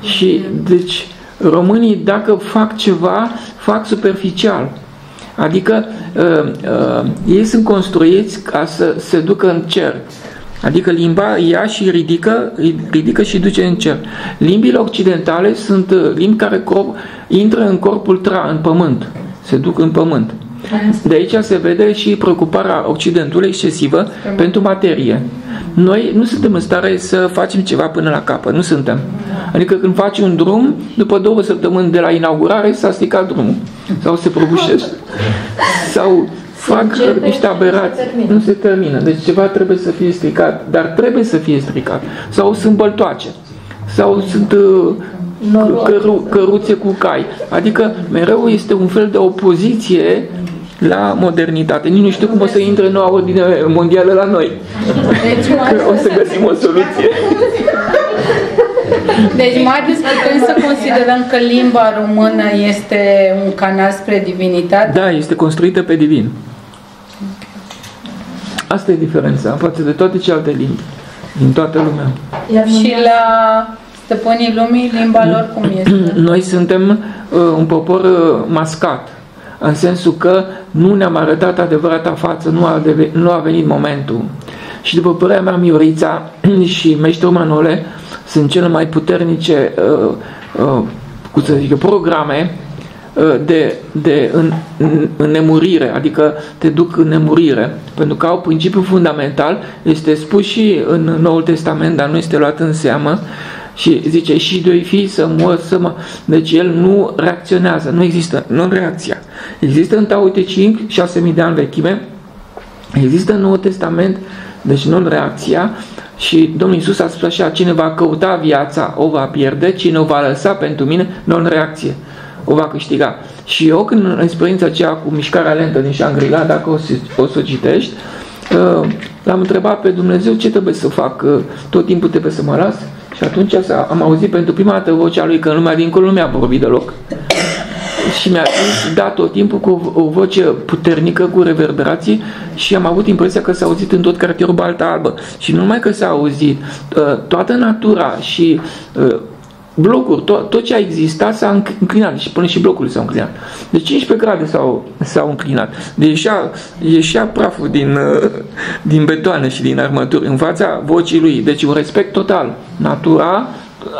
Și, deci, românii, dacă fac ceva, fac superficial. Adică ei sunt construiți ca să se ducă în cer. Adică limba ia și ridică și duce în cer. Limbile occidentale sunt limbi care intră în corpul în pământ, se duc în pământ. De aici se vede și preocuparea Occidentului excesivă pentru materie. Noi nu suntem în stare să facem ceva până la capăt, nu suntem. Adică când faci un drum, după 2 săptămâni de la inaugurare s-a stricat drumul. Sau se prăbușește. Sau fac niște aberații. Nu se termină. Deci ceva trebuie să fie stricat. Dar trebuie să fie stricat. Sau sunt băltoace. Sau sunt căruțe cu cai. Adică mereu este un fel de opoziție la modernitate. Nici nu știu cum o să intre noua ordine mondială la noi. Că o să găsim o soluție. Deci, Marius, putem să considerăm că limba română este un canal spre divinitate? Da, este construită pe divin. Asta e diferența față de toate celelalte limbi din toată lumea. Și la stăpânii lumii, limba lor cum este? Noi suntem un popor mascat, în sensul că nu ne-am arătat adevărata față, nu a venit momentul. Și după părerea mea, Miorița și Meșteru Manole sunt cele mai puternice programe de înnemurire, adică te duc în nemurire, pentru că au principiul fundamental, este spus și în Noul Testament, dar nu este luat în seamă, și zice, și doi fii să mor, să mă... Deci el nu reacționează, nu există non-reacția. Există în Taute 5, 6.000 de ani vechime, există în Noul Testament, deci non-reacția, și Domnul Iisus a spus așa, cine va căuta viața o va pierde, cine o va lăsa pentru mine, non-reacție, o va câștiga. Și eu, când în experiența aceea cu mișcarea lentă din Shangri-La, dacă o să o citești, l-am întrebat pe Dumnezeu ce trebuie să fac, tot timpul trebuie să mă las? Și atunci am auzit pentru prima dată vocea lui, că în lumea dincolo nu mi-a vorbit deloc. Și mi-a zis, da, tot timpul cu o voce puternică, cu reverberații, și am avut impresia că s-a auzit în tot cartierul Balta Albă. Și nu numai că s-a auzit, toată natura și blocuri, tot ce a existat s-a înclinat, și până și blocurile s-au înclinat. De 15 grade s-au înclinat. Deci ieșea praful din betoane și din armături în fața vocii lui. Deci un respect total. Natura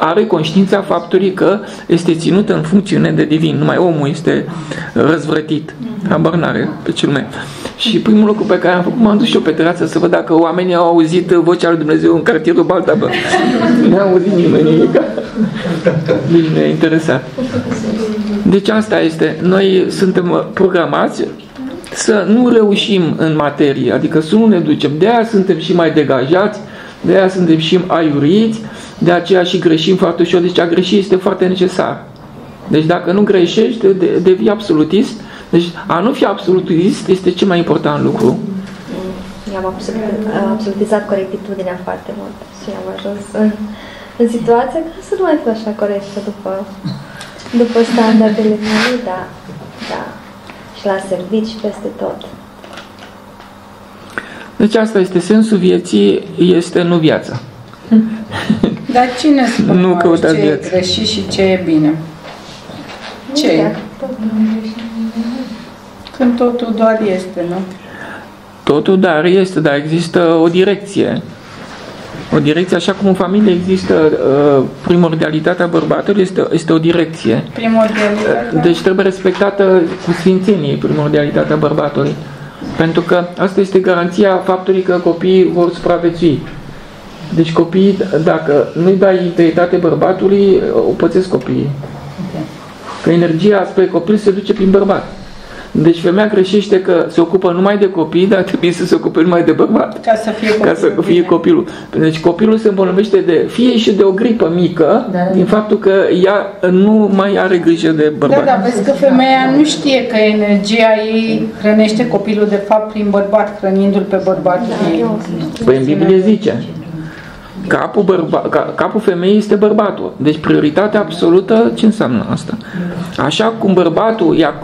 are conștiința faptului că este ținută în funcțiune de divin. Numai omul este răzvrătit. Habar n-are pe cel meu. Și primul lucru pe care am făcut, m-am dus și eu pe terasă să văd dacă oamenii au auzit vocea lui Dumnezeu în cartierul Balta Albă. Nu a auzit nimeni. Nici nu e interesat. Deci asta este. Noi suntem programați să nu reușim în materie. Adică să nu ne ducem. De aia suntem și mai degajați. De aia suntem și aiuriți. De aceea și greșim foarte ușor. Deci a greși este foarte necesar. Deci dacă nu greșești, devii absolutist. Deci a nu fi absolutist este cel mai important lucru. I-am absolutizat corectitudinea foarte mult și am ajuns în situația că să nu mai fiu așa corectă după standardele mele, da. Și la servici peste tot. Deci asta este sensul vieții, este nu viața. Dar cine spune ce e greșit și ce e bine? Ce e? Când totul doar este, nu? Totul doar este, dar există o direcție. O direcție, așa cum în familie există primordialitatea bărbatului, este o direcție. Primordialitatea? Deci trebuie respectată cu sfințenie primordialitatea bărbatului. Pentru că asta este garanția faptului că copiii vor supraviețui. Deci copiii, dacă nu-i dai integritate bărbatului, o pățesc copiii. Că energia spre copil se duce prin bărbat. Deci femeia greșește că se ocupă numai de copii, dar trebuie să se ocupe numai de bărbat. Ca să fie copilul. Ca să fie copilul. Deci copilul se îmbolnăvește de fie și de o gripă mică, da, din faptul că ea nu mai are grijă de bărbat. Da, dar vezi că femeia nu știe că energia ei hrănește copilul de fapt prin bărbat, hrănindu-l pe bărbatul ei. Păi în Biblie zice, capul femeii este bărbatul. Deci prioritatea absolută, ce înseamnă asta? Așa cum bărbatul,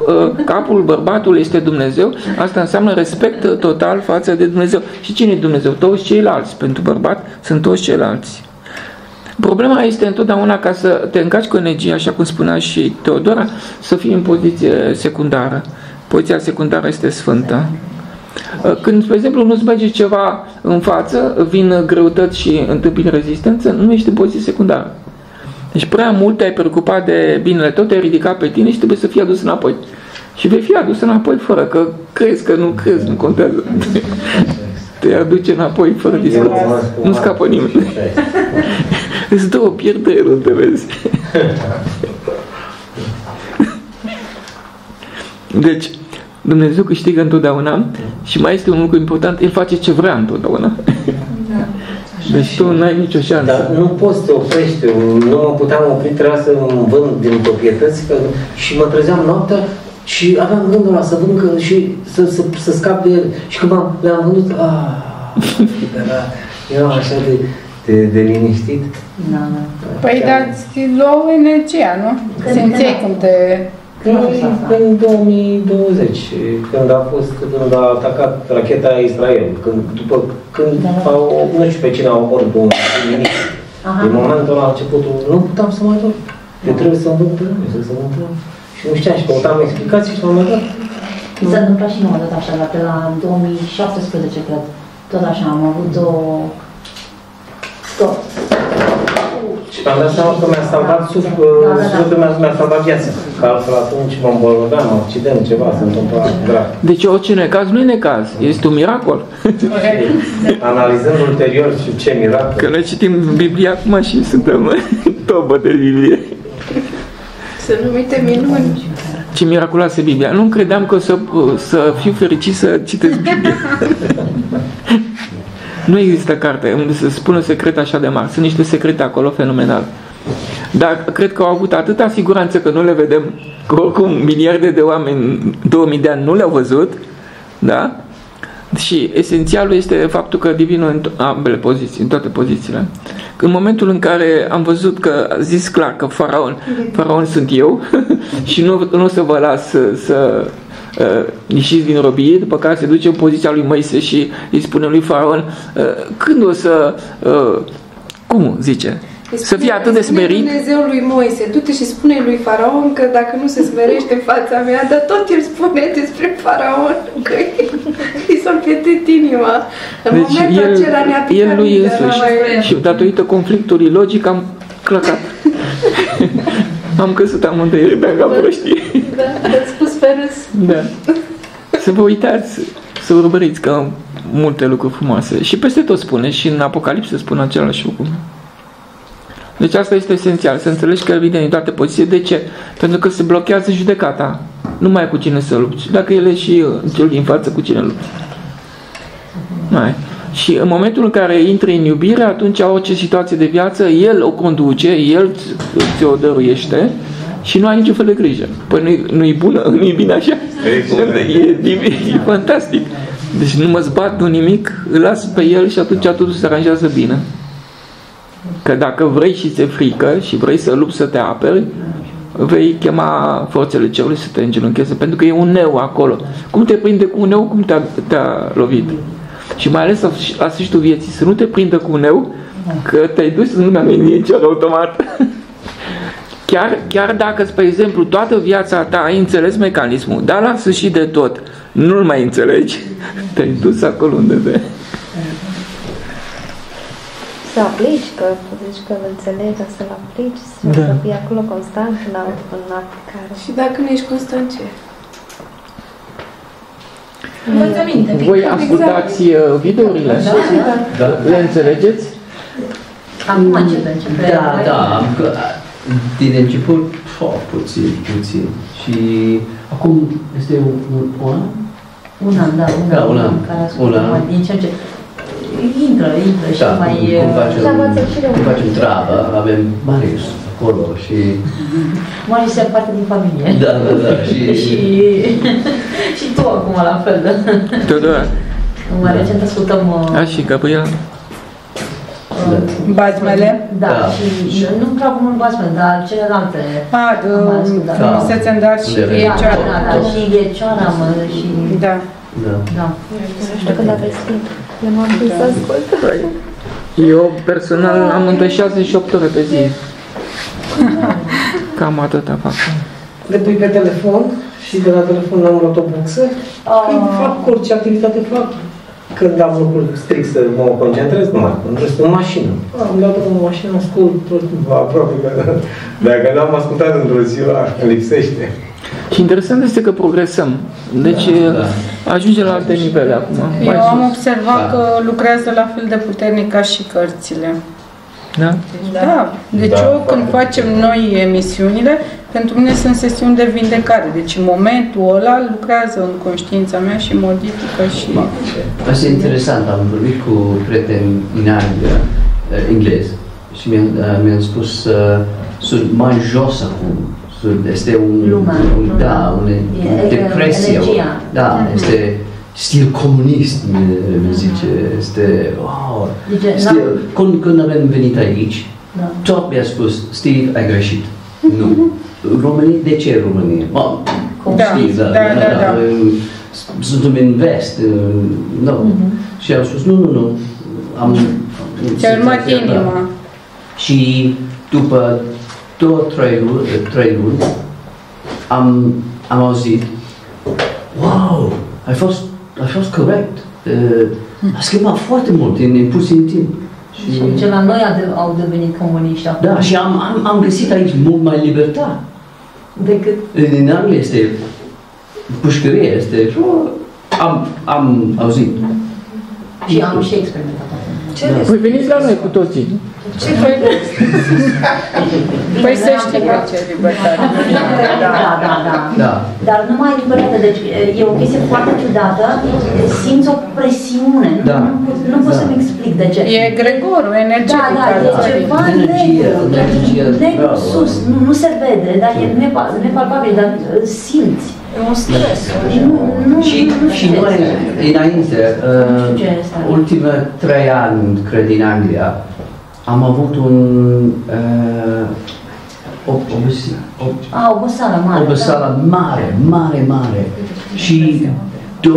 capul bărbatului este Dumnezeu, asta înseamnă respect total față de Dumnezeu. Și cine e Dumnezeu? Toți ceilalți. Pentru bărbat sunt toți ceilalți. Problema este întotdeauna, ca să te încarci cu energie, așa cum spunea și Teodora, să fii în poziție secundară. Poziția secundară este sfântă. Când, spre exemplu, nu-ți merge ceva în față, vin greutăți și întâmpini rezistență, nu ești în poziție secundară. Deci prea mult te-ai preocupat de binele tău, te-ai ridicat pe tine și trebuie să fii adus înapoi. Și vei fi adus înapoi fără că crezi, că nu crezi, nu contează. Te aduce înapoi fără discuție. Nu scapă nimeni. Îți dă o pierdere, nu te vezi. Deci, Dumnezeu câștigă întotdeauna și mai este un lucru important, El face ce vrea întotdeauna. Da. Deci tu n-ai nicio șansă. Dar nu poți să te oprești, nu mă puteam opri, trebuia să vând din proprietăți că, și mă trezeam noaptea și aveam gândul ăla să vând că, și să scap de el. Și când le-am vândut, eram așa de liniștit. Da, da. Păi dar îți luau energia, nu? Simțeai cum te... În 2020, când a atacat racheta Israel, când au oprit pe cine au oprit un minut, în momentul ăla a început, nu puteam să mă duc, eu trebuie să mă duc pe lume, și nu știam, și căutam explicații și la un moment dat. Mi s-a întâmplat și nouă tot așa, pe la 2017, cred, tot așa, am avut o... Și am dat seama că mi-a salvat sufletul, mi-a salvat viața. Că altfel atunci mă îmbolnăveam, un accident, ceva se întâmplă grav. Deci orice necaz nu e necaz, este un miracol. Analizând ulterior și ce miracol. Că noi citim Biblia acum și suntem tobă de Biblie. Sunt numite minuni. Ce miraculoasă Biblia. Nu credeam că să fiu fericit să citesc Biblia. Nu există carte unde să spună secret așa de mari. Sunt niște secrete acolo fenomenal. Dar cred că au avut atâta siguranță că nu le vedem, că oricum miliarde de oameni, 2000 de ani nu le-au văzut, da? Și esențialul este faptul că divinul în ambele poziții, în toate pozițiile. În momentul în care am văzut că a zis clar că faraon sunt eu și nu o să vă las să ieșiți din robie, după care se duce în poziția lui Moise și îi spune lui faraon, când o să cum zice? Să fie atât de smerit. Dumnezeu lui Moise, du-te și spune lui faraon că dacă nu se smerește în fața mea, dar tot el spune despre faraon că i s-a împietit inima. În deci momentul acela ne-a picat. El lui însuși. Și datorită conflictului logic am clăcat. Am căzut amândoi rebeaga proștii. Da, ați spus pe râs. Da. Să vă uitați, să urmăriți că am multe lucruri frumoase. Și peste tot spune, și în Apocalipsă spune același lucru. Deci asta este esențial, să înțelegi că el vine în toate poziții. De ce? Pentru că se blochează judecata. Nu mai ai cu cine să lupți. Dacă el e și cel din față, cu cine lupți. Mai. Și în momentul în care intri în iubire, atunci orice situație de viață, el o conduce, el ți-o dăruiește și nu ai niciun fel de grijă. Păi nu-i bună, nu-i bine așa? E fantastic. Deci nu mă zbat cu nimic, îl las pe el și atunci totul se aranjează bine. Că dacă vrei și ți-e frică și vrei să lupți să te aperi, vei chema forțele cerului să te îngenuncheze, pentru că e un neu acolo. Cum te prinde cu un neu, cum te-a lovit. Și mai ales la sfârșitul vieții, să nu te prindă cu un neu, că te-ai dus în lumea menicioră automat. Chiar dacă, spre exemplu, toată viața ta ai înțeles mecanismul, dar la sfârșit de tot nu-l mai înțelegi, te-ai dus acolo unde vei. Să aplici, că îl înțelegi, să-l aplici, să fii acolo constant în aplicare. Și dacă nu ești constant, ce? Voi ascultați videourile? Da. Le înțelegeți? Acum începe. Da, din început, puțin. Și Acum este un an, din ce în ce. Intră și da, mai... Cum facem treabă, avem Marius acolo și... Marius e parte din familie. Da, da, da. Și tu acum la fel, da? Teodora. Mai recent ascultăm... și Gabriela. Basmele? Da, da. Și nu prea mult basmele, dar celelalte am ascultat. Să-ți-am dat și Ghecioana. Da, și Ghecioana, mă, și... Da. Da. Nu știu când aveți timp. Eu personal am între 6 și 8 ore pe zi. Cam atâta fac. Le pui pe telefon și de la telefon la un autobuxă. Când fac orice activitate fac. Când am lucruri strict să mă concentrez, nu este o mașină. Am dat o mașină, ascult tot aproape. Dacă n-am ascultat într-o zi, lipsește. Și interesant este că progresăm. Deci ajunge la alte nivele acum. Eu am observat că lucrează la fel de puternic ca și cărțile. Da? Da. Deci eu când facem noi emisiunile, pentru mine sunt sesiuni de vindecare. Deci în momentul ăla lucrează în conștiința mea și modifică și... Asta e interesant. Am vorbit cu prieteni în Anglia, englez, și mi-am spus că sunt mai jos acum. Este o depresie. Da, este stil comunist, mi zice. Este, wow. Când avem venit aici, tot mi-a spus, Steve, ai greșit. Nu. România, de ce România? Da. Suntem în vest. Și au spus, nu. Ți-a urmat inima. Și după 2-3 luni am auzit, wow, ai fost corect, a schimbat foarte mult în puțin timp. Și ce la noi au devenit comuniști acum. Da, și am găsit aici mult mai libertate decât... În Anglia este pușcărie, este... Am auzit. Și am și experimentat. Păi veniți la noi cu toții. Ce vrei? Păi să știi că ce libertate. Da. Dar nu mai libertate, deci e o chestie foarte ciudată, simți o presiune, nu pot să-mi explic de ce. E egregorul energetic. Da, e ceva negru sus, nu se vede, dar e nepalpabil, dar simți. E un stres. Și noi, înainte, ultimele 3 ani, cred, din Anglia, am avut o oboseală mare. Și 2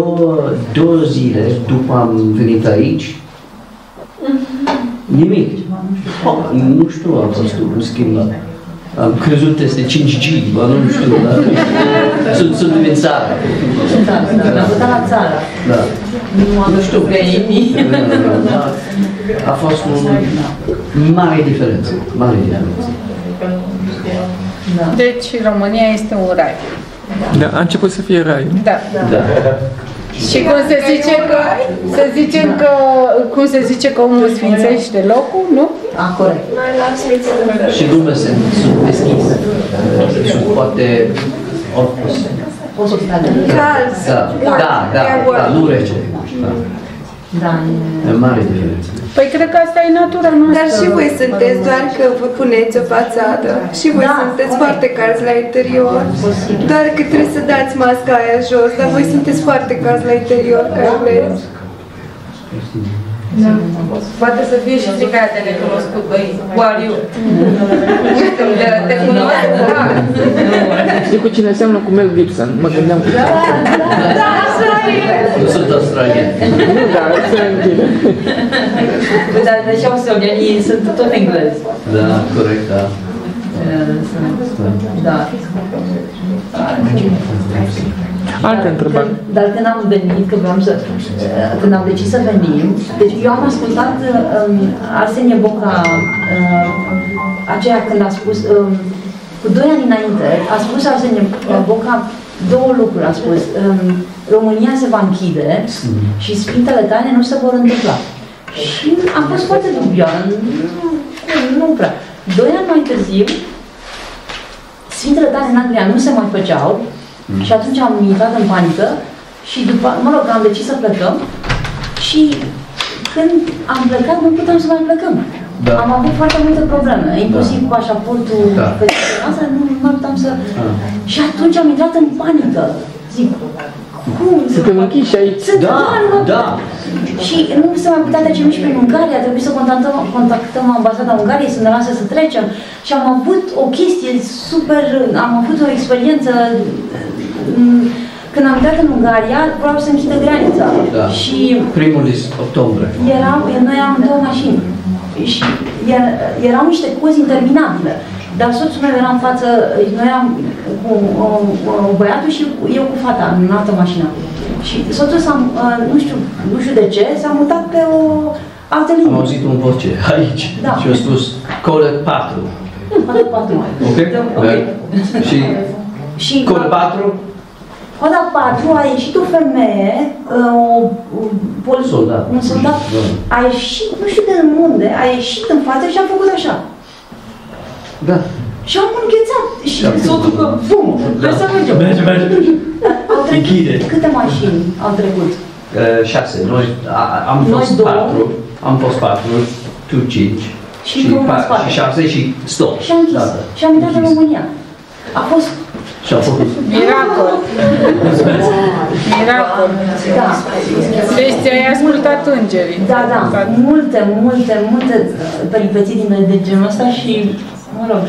zile după am venit aici, nimic. Nu știu, a fost un schimb. Am crezut că este 5G, dar nu știu, dar sunt din țară. Am văzut la țară. Nu știu că e nimic. A fost o mare diferență. Deci România este un rai. Da, a început să fie rai. Da. Și cum se zice că omul sfințește locul, nu? Acolo. Și lumea sunt deschise. Sunt poate oricuse. Da, nu rece. E mare diferență. Păi cred că asta e natura noastră. Dar și voi sunteți, doar că vă puneți o fațadă. Și voi sunteți foarte calzi la interior. Doar că trebuie să dați masca aia jos, dar voi sunteți foarte calzi la interior, ca eu vezi. Poate să fie și stricate necunoscut, băi, oariu. Te cunosc, da. Știi cu cine seamănă? Cu Mel Gibson. Mă gândeam cu cine. Da, nu sunt australieni. Nu, dar sunt bine. Dar deși australienii sunt tot englezi. Da, corect, da. Da. Alte întrebări. Dar când am venit, când am decis să venim, deci eu am ascultat Arsenie Boca, aceea când a spus, cu 2 ani înainte, a spus Arsenie Boca 2 lucruri, a spus, România se va închide și sfintele tale nu se vor întâmpla. Și am fost foarte dubioasă, nu prea. 2 ani mai târziu, sfintele tale în Anglia nu se mai făceau Și atunci am intrat în panică și după, mă rog, am decis să plecăm și când am plecat, nu puteam să mai plecăm. Da. Am avut foarte multe probleme, inclusiv cu pașaportul pe noastră, nu puteam să... Și atunci am intrat în panică. Zic, cum? Suntem închiși aici. Și nu se mai putea trece nici prin Ungaria, a trebuit să contactăm ambasada Ungariei să ne lasă să trecem. Și am avut o chestie super, am avut o experiență. Când am intrat în Ungaria, vreau să închidă granița. Da. Și primul octombrie. Noi am două mașini. Și erau niște cozi interminabile. Dar soțul meu era în față, noi am cu băiatul și eu cu fata, în altă mașină. Și soțul s-a, nu știu de ce, s-a mutat pe o altă linie. Am auzit un voce aici și a spus, coleg 4. Coleg 4. Ok? Și coleg 4? Coada 4 a ieșit o femeie, un soldat, a ieșit, nu știu de unde, a ieșit în față și a făcut așa. Da. Și am înghețat și s-o ducă, bum, vreau să mergem. Câte mașini au trecut? 6. Noi am fost patru, tu 5 și 7 și stop. Și am închis. Și am intrat în România. A fost... Și-a făcut. Miracol! Miracol! Da. Vestea i-a ascultat îngerii. Da, da. Multe peripeții de genul ăsta și, mă rog,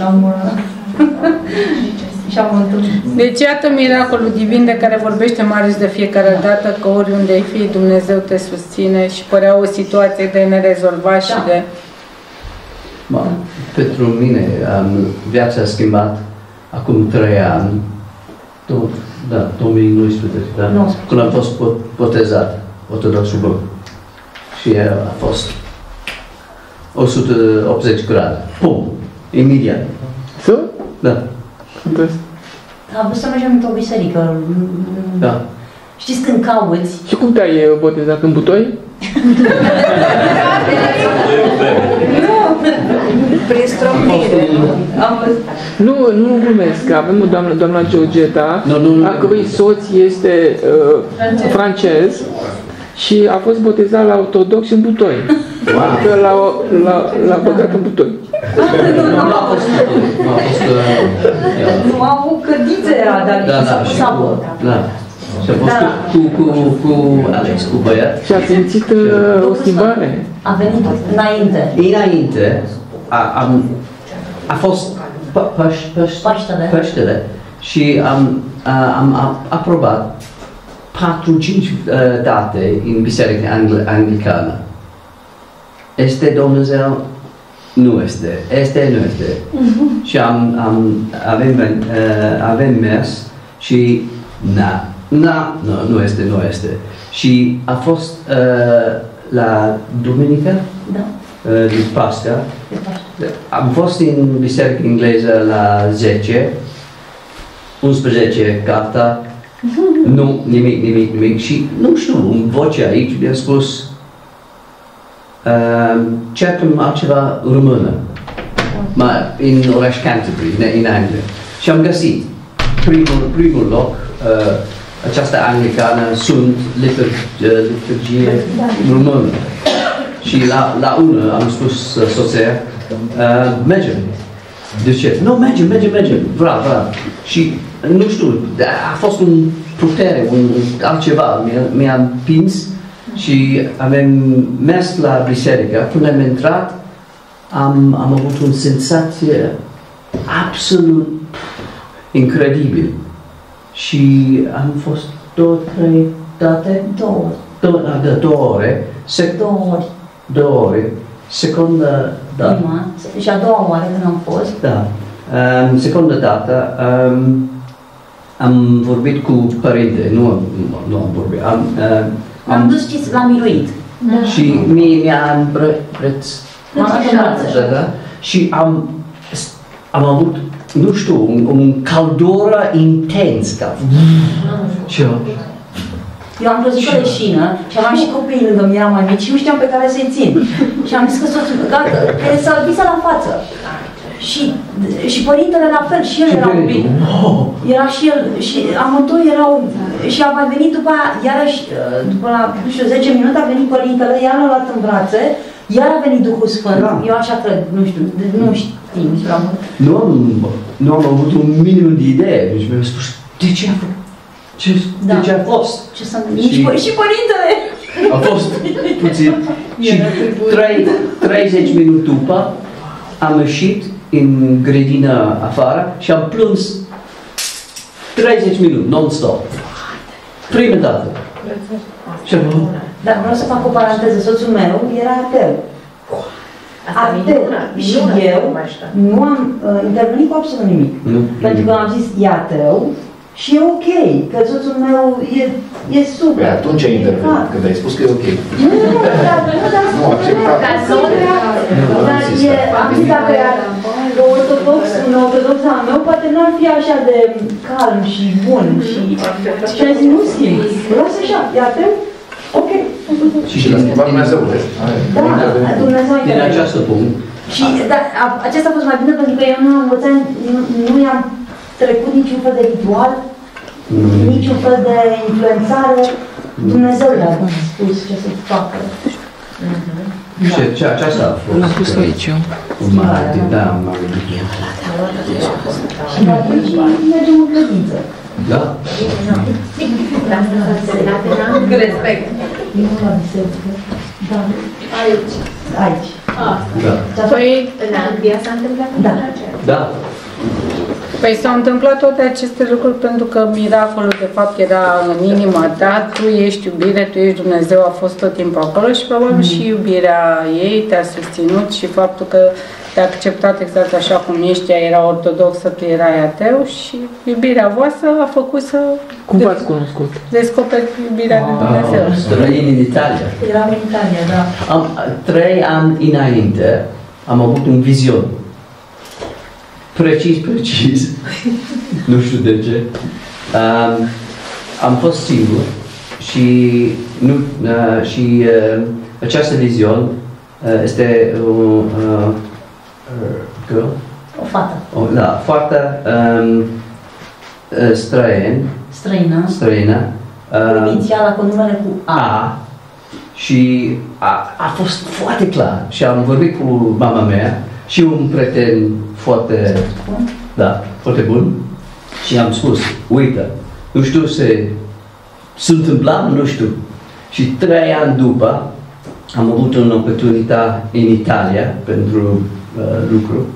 și-am întâlnit. Deci iată miracolul divin de care vorbește Marius de fiecare dată, că oriunde ai fi, Dumnezeu te susține și părea o situație de nerezolvat și de... Pentru mine, viața a schimbat. Acum 3 ani, 2019, când am fost botezat, ortodoxul bun. Și a fost 180 grade. Pum! Imediat. Tu? Da. A vrut să mergem într-o biserică. Da. Știți când cauți? Și cum te-ai botezat? În butoi? Prin stropire. Nu glumesc, că avem o doamna Georgeta, a cărui soț este francez și a fost botezat la ortodox în Butoi. Adică l-a băgat în Butoi. Nu a avut cădiță era, dar nici s-a băgat. Și a fost cu Alex, cu băiat. Și a simțit o schimbare. A venit înainte. A fost Paștele și am aprobat 4-5 date în biserica anglicană. Este Dumnezeu? Nu este. Este, nu este. Și avem mers și nu este. Și a fost la duminică? Da. Din Pasca. Am fost în biserică engleză la 10, 11, gata, nu, nimic. Și nu știu, în voce aici mi-a spus cercăm altceva română, în oraș Canterbury, în Anglia. Și am găsit primul loc, această anglicană, sunt liturgie română. Și la unul am spus soția, mergem. De ce? Nu, mergem, bravo. Și nu știu, a fost un putere, un altceva, mi-a împins și avem mers la biserică. Când am intrat, am avut o senzație absolut incredibil. Și am fost 2-3 date? 2 ore. 2 ore, secunda dată. Și a doua oară când am fost. Da. Secunda dată am vorbit cu părinte, nu am vorbit. Am dus și l-am miluit. Și mi-a îmbrățișat. Și am avut, nu știu, un căldură intens. Și eu am crezut că leșină și aveam și copiii lângă mine, eram mai mici și nu știam pe care să-i țin. Și am zis că soțul, gata, că s-a albisat la față. Și părintele la fel, și el era oprit. Era și el, și amândoi erau, și a mai venit după aia, iarăși, după la, nu știu, 10 minute a venit părintele, iar l-a luat în brațe, iar a venit Duhul Sfânt. Da. Eu așa cred, nu știu, nu știm prea mult. Nu am avut un minim de idee, deci mi-am spus, de ce a făcut? De ce a fost? Ce să și părintele! A fost puțin. Și 30 minute după am ieșit în grădină afară și am plâns 30 minute, non-stop. Prima dată. Dar vreau să fac o paranteză. Soțul meu era atel. Atel. Și eu nu am intervenit cu absolut nimic. Pentru că am zis, e ateu. Și e ok, că soțul meu e super. Păi atunci ai intervenit, când ai spus că e ok. Nu, dar am zis dacă era ortodox al meu, poate n-ar fi așa de calm și bun. Și am zis, nu schimb, vreau să-și ia, iată, ok. Și l-a schimbat Dumnezeu. Da, Dumnezeu a intervenit. Din această punct. Și acesta a fost mai bine pentru că eu nu am învățat, nu i-am trecut niciun fel de ritual, niciun fel de influențare. Dumnezeu le-a spus ce să facă. Și aceasta a fost. L-a spus aici. Da, mare bine. Și de atunci mergem în credință. Da? Cu respect. Aici. Aici. Păi, în Anglia s-a întâmplat așa ceva? Da. Păi s-au întâmplat toate aceste lucruri pentru că miracolul de fapt era în inima ta, tu ești iubire, tu ești Dumnezeu, a fost tot timpul acolo și probabil și iubirea ei te-a susținut și faptul că te-a acceptat exact așa cum ești, ea era ortodoxă, tu erai ateu și iubirea voastră a făcut să descoperi iubirea de Dumnezeu. Străin în Italia. Eram în Italia, da. 3 ani înainte am avut un vizion. Precis, nu știu de ce. Am fost singur și, această vizion este o fată. Da, fată străină. Inițiala cu numele cu A. Și a fost foarte clar și am vorbit cu mama mea și un prieten foarte bun. Da, foarte bun. Și am spus, uite, nu știu se întâmpla, nu știu. Și 3 ani după am avut o oportunitate în Italia pentru lucru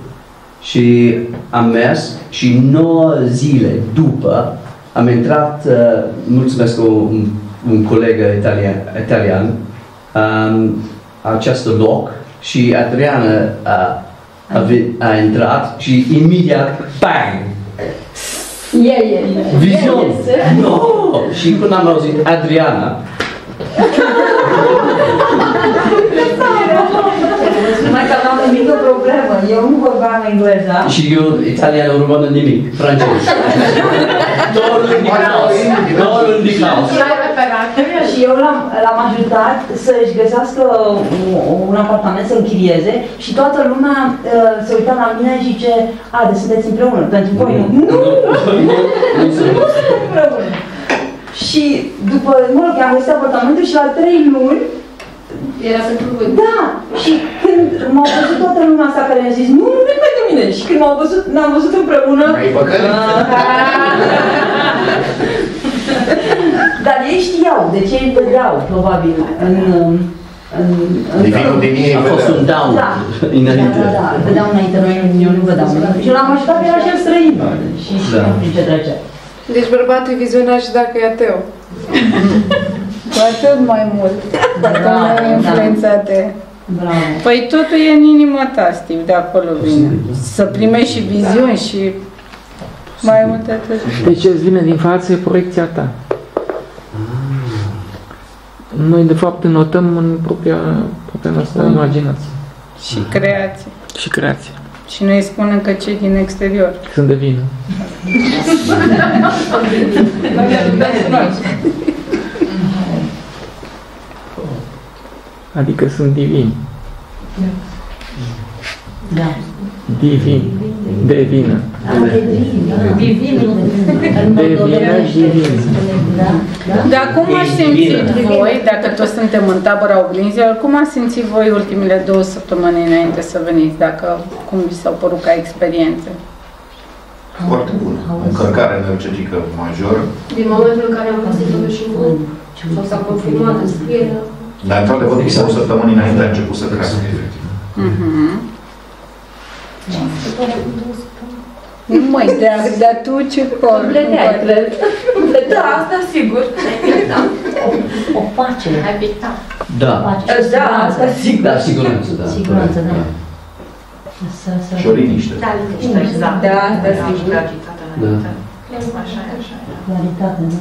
și am mers și 9 zile după am intrat, mulțumesc un coleg italian, acest loc și Adriana a intrat și imediat, bang! Vizion! No! Și când am auzit Adriana... Numai că aveam o mică problemă, eu nu vorbeam engleză. Și eu, italiană, română, nimic, francez. Două luni din claus. Și eu l-am ajutat să-și găsească un apartament, să închirieze și toată lumea se uita la mine și zice, a, de sunteți împreună, pentru voi nu. Nu suntem împreună. Și după, mă rog, am găsit apartamentul și la 3 luni era pentru voi. Da! Și când m-au văzut toată lumea asta care mi-a zis, nu pentru mine. Și când ne-am văzut împreună... Mai păcări? Dar ei știau, deci ei vedeau, probabil, a fost un down înainte. Da, vedeau înainte, eu nu vedeam. Și l-am ajutat că era și străin. Și știu ce trecea. Deci bărbatul e vizionar și dacă e ateu. Cu atât mai mult, dacă nu ai influențate. Păi totul e în inima ta, Steve, de acolo vine. Să primești și viziuni și mai mult de atât. Deci ce-ți vine din față e proiecția ta. Noi, de fapt, notăm în propria noastră imaginație. Și creație. Și creație. Și noi spunem că cei din exterior sunt de vină. Adică sunt divini. Da. Divin. Devină. Divin. Dar cum ați simțit voi, dacă toți suntem în tabăra oglinzilor, cum ați simțit voi ultimele 2 săptămâni înainte să veniți? Dacă, cum vi s-au părut ca experiență? Foarte bună. Încărcare energetică majoră. Din momentul în care am găsit-o și cum s-a confirmat în scriere. Dar într-adevăr, mi s-au săptămâni înainte a început să crească, efectiv. Măi, dar tu ce porți? Da, asta sigur. O pace. Da. Da, asta sigur. Da, siguranță, da. Siguranță, da. Și o liniște. Da, liniște, da. Da, asta sigur. Da. Așa e, așa e. Claritate, da.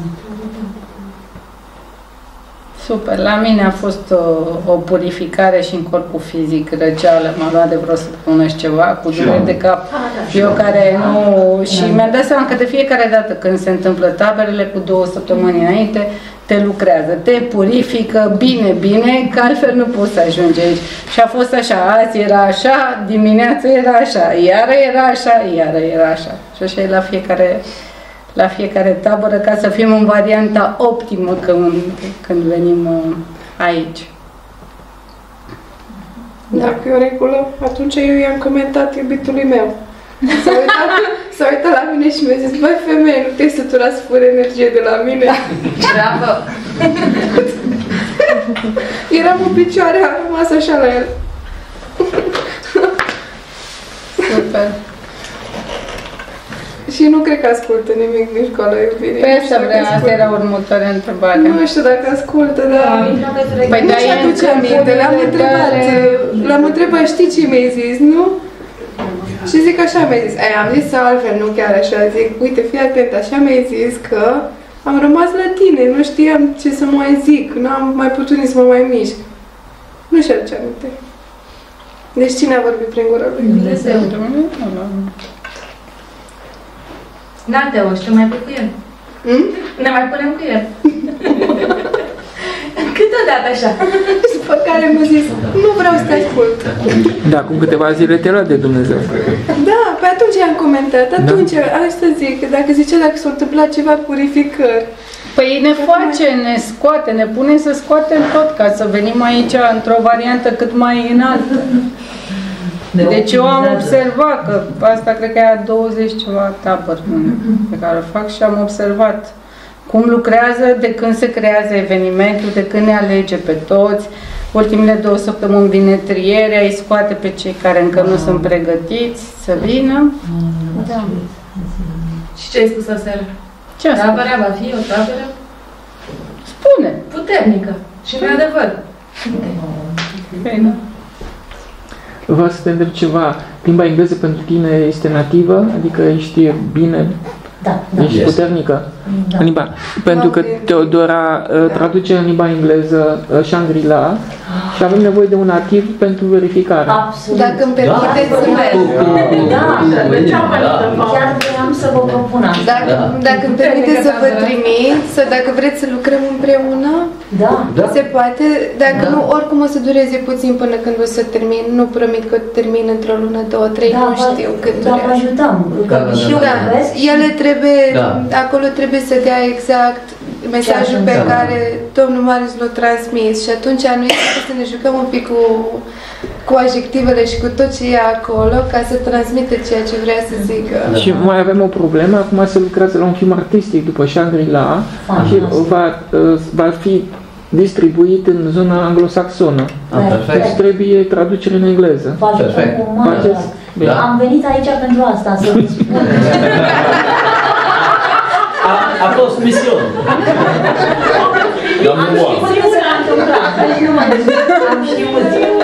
Super. La mine a fost o purificare și în corpul fizic. Răceală m-a luat de vreo săptămână și ceva, cu dureri de cap. Eu care nu... Și mi-am dat seama că de fiecare dată când se întâmplă taberele, cu 2 săptămâni înainte, te lucrează, te purifică, bine, bine, că altfel nu poți să ajungi aici. Și a fost așa, azi era așa, dimineața era așa, iară era așa, iară era așa. Și așa e la fiecare... la fiecare tabără, ca să fim în varianta optimă când venim aici. Dacă e o regulă, atunci eu i-am comentat iubitului meu. S-a uitat la mine și mi-a zis: băi, femeie, nu te-ai săturat să furi energie de la mine? Bravo! Eram în picioare, am rămas așa la el. Super! Și nu cred că ascultă nimic din școală, iubire. Păi asta vrea, asta era următoarea întrebare. Nu știu dacă ascultă, dar... Păi nu și aduce aminte, l-am întrebat, știi ce mi-ai zis, nu? Și zic așa mi-ai zis, am zis altfel, nu chiar așa, zic, uite, fii atent, așa mi-ai zis că am rămas la tine, nu știam ce să mai zic, n-am mai putut nici să mă mai mișc. Nu și aduce aminte. Deci cine a vorbit prin gura lui? Dumnezeu. Da, Teo, și te mai pui cu el. Ne mai punem cu el. Câteodată așa. După care mi-a zis, nu vreau să te ascult. Da, cum câteva zile te lua de Dumnezeu. Da, pe atunci i-am comentat. Atunci, asta zic, dacă zicea, dacă s-a întâmplat ceva purificări. Păi ne face, ne scoate, ne pune să scoatem tot, ca să venim aici într-o variantă cât mai înaltă. Deci eu am observat că asta cred că e a 20 ceva tabări pe care o fac și am observat cum lucrează, de când se creează evenimentul, de când ne alege pe toți. Ultimele 2 săptămâni vine trierea, îi scoate pe cei care încă nu sunt pregătiți să vină. Da. Și ce ai spus aseară? Ce tabărea va fi o tabără? Spune! Puternică și de adevăr. Bine. Vreau să te întreb ceva. Limba engleză pentru tine este nativă? Adică ești bine? Da. Ești puternică? Da. Limba. Pentru că Teodora traduce în limba engleză Shangri-La și avem nevoie de un nativ pentru verificare. Absolut. Dacă îmi permiteți să merg. Da, chiar vreau să vă propun asta. Dacă îmi permiteți să vă trimit, sau dacă vreți să lucrăm împreună, se poate. Dacă nu, oricum o să dureze puțin până când o să termin. Nu promit că termin într-o lună, 2, 3, nu știu cât durează. Dar vă ajutăm. Ele trebuie, acolo trebuie să dea exact mesajul pe care domnul Marius l-a transmis și atunci noi trebuie să ne jucăm un pic cu adjectivele și cu tot ce e acolo ca să transmită ceea ce vrea să zică. Și mai avem o problemă, acum se lucrează la un film artistic după Shangri-La și va fi distribuit în zona anglosaxonă. Deci trebuie traducere în engleză. Perfect. Am venit aici pentru asta, să vă spun. A fost misiune. Dar nu am știut să l-am întâmplat, deci nu mai am știut.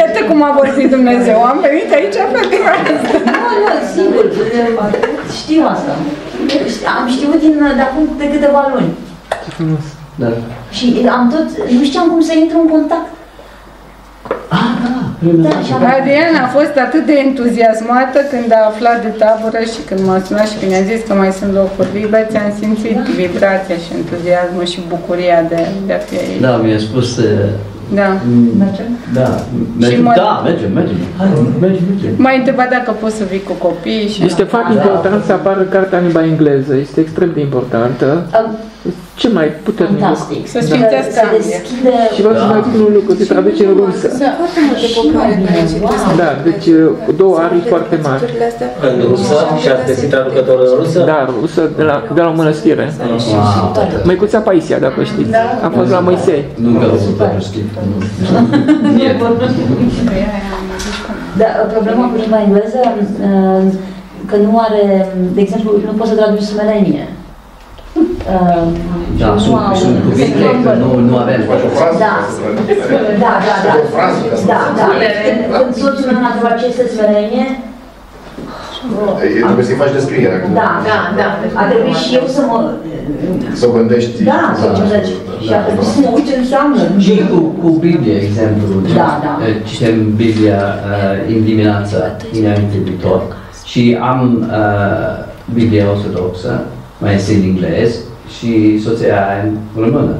Iată cum a vorbit Dumnezeu, am venit aici pentru asta. Nu, sigur, știu asta. Am știut de acum de câteva luni. Ce frumos. Și am tot, nu știam cum să intru în contact. Adriana a fost atât de entuziasmată când a aflat de tabără și când m-a sunat și când a zis că mai sunt locuri libere, ți-am simțit vibrația și entuziasmul și bucuria de a fi aici. Da, mi-a spus Da. Mergem? Da. Mergem. Da, mergem. Hai, mergem. M-ai întrebat dacă poți să vii cu copii și... Este foarte important să apară cartea în limba engleză. Este extrem de importantă. Ce mai puternic. Fantastic. Să sfințească Anglia. Și vreau să mai spun un lucru, se traduce în rusă. Foarte multe copii. Da, deci două arii foarte mari. În rusă? Și ați găsit traducătorul în rusă? Da, rusă, de la o mănăstire. Măicuța Paisia, dacă știți. A fost la Moisei. Nu mi-a văzut pe știi. Da, problema cu limba engleză, că nu are, de exemplu, nu poți să traduci Smerenie. Da, sunt cuvinte că nu avem. Da. Când soțul meu m-a întrebat ce este smerenie, trebuie să-i faci descrierea. Da. A trebuit și eu să mă... Să o gândești. Da, și a trebuit să mă uit ce înseamnă. Și cu Biblia, exemplu. Da. Citem Biblia în dimineață, înainte de tot. Și am Biblia ortodoxă. Mai este în englez și soția aia în română.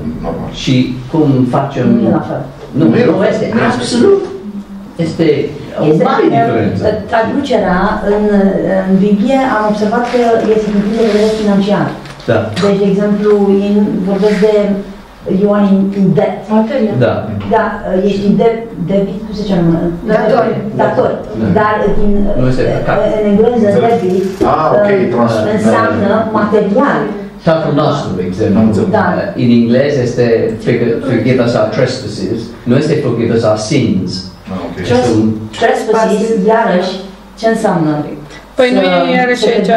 Și cum facem... Nu este absolut. Este o mare diferență. Traducerea în Biblie, am observat că este din punct de vedere financiar. Deci, de exemplu, vorbesc de Ioan in debt. Da, ești in debit, cum se zice în română? Dator. Dar în engleză, debit înseamnă material. Tatăl nostru, de exemplu. În engleză este forgive us our trespasses, nu este forgive us our sins. Trespasses, iarăși, ce înseamnă? Păi nu e iarăși aici,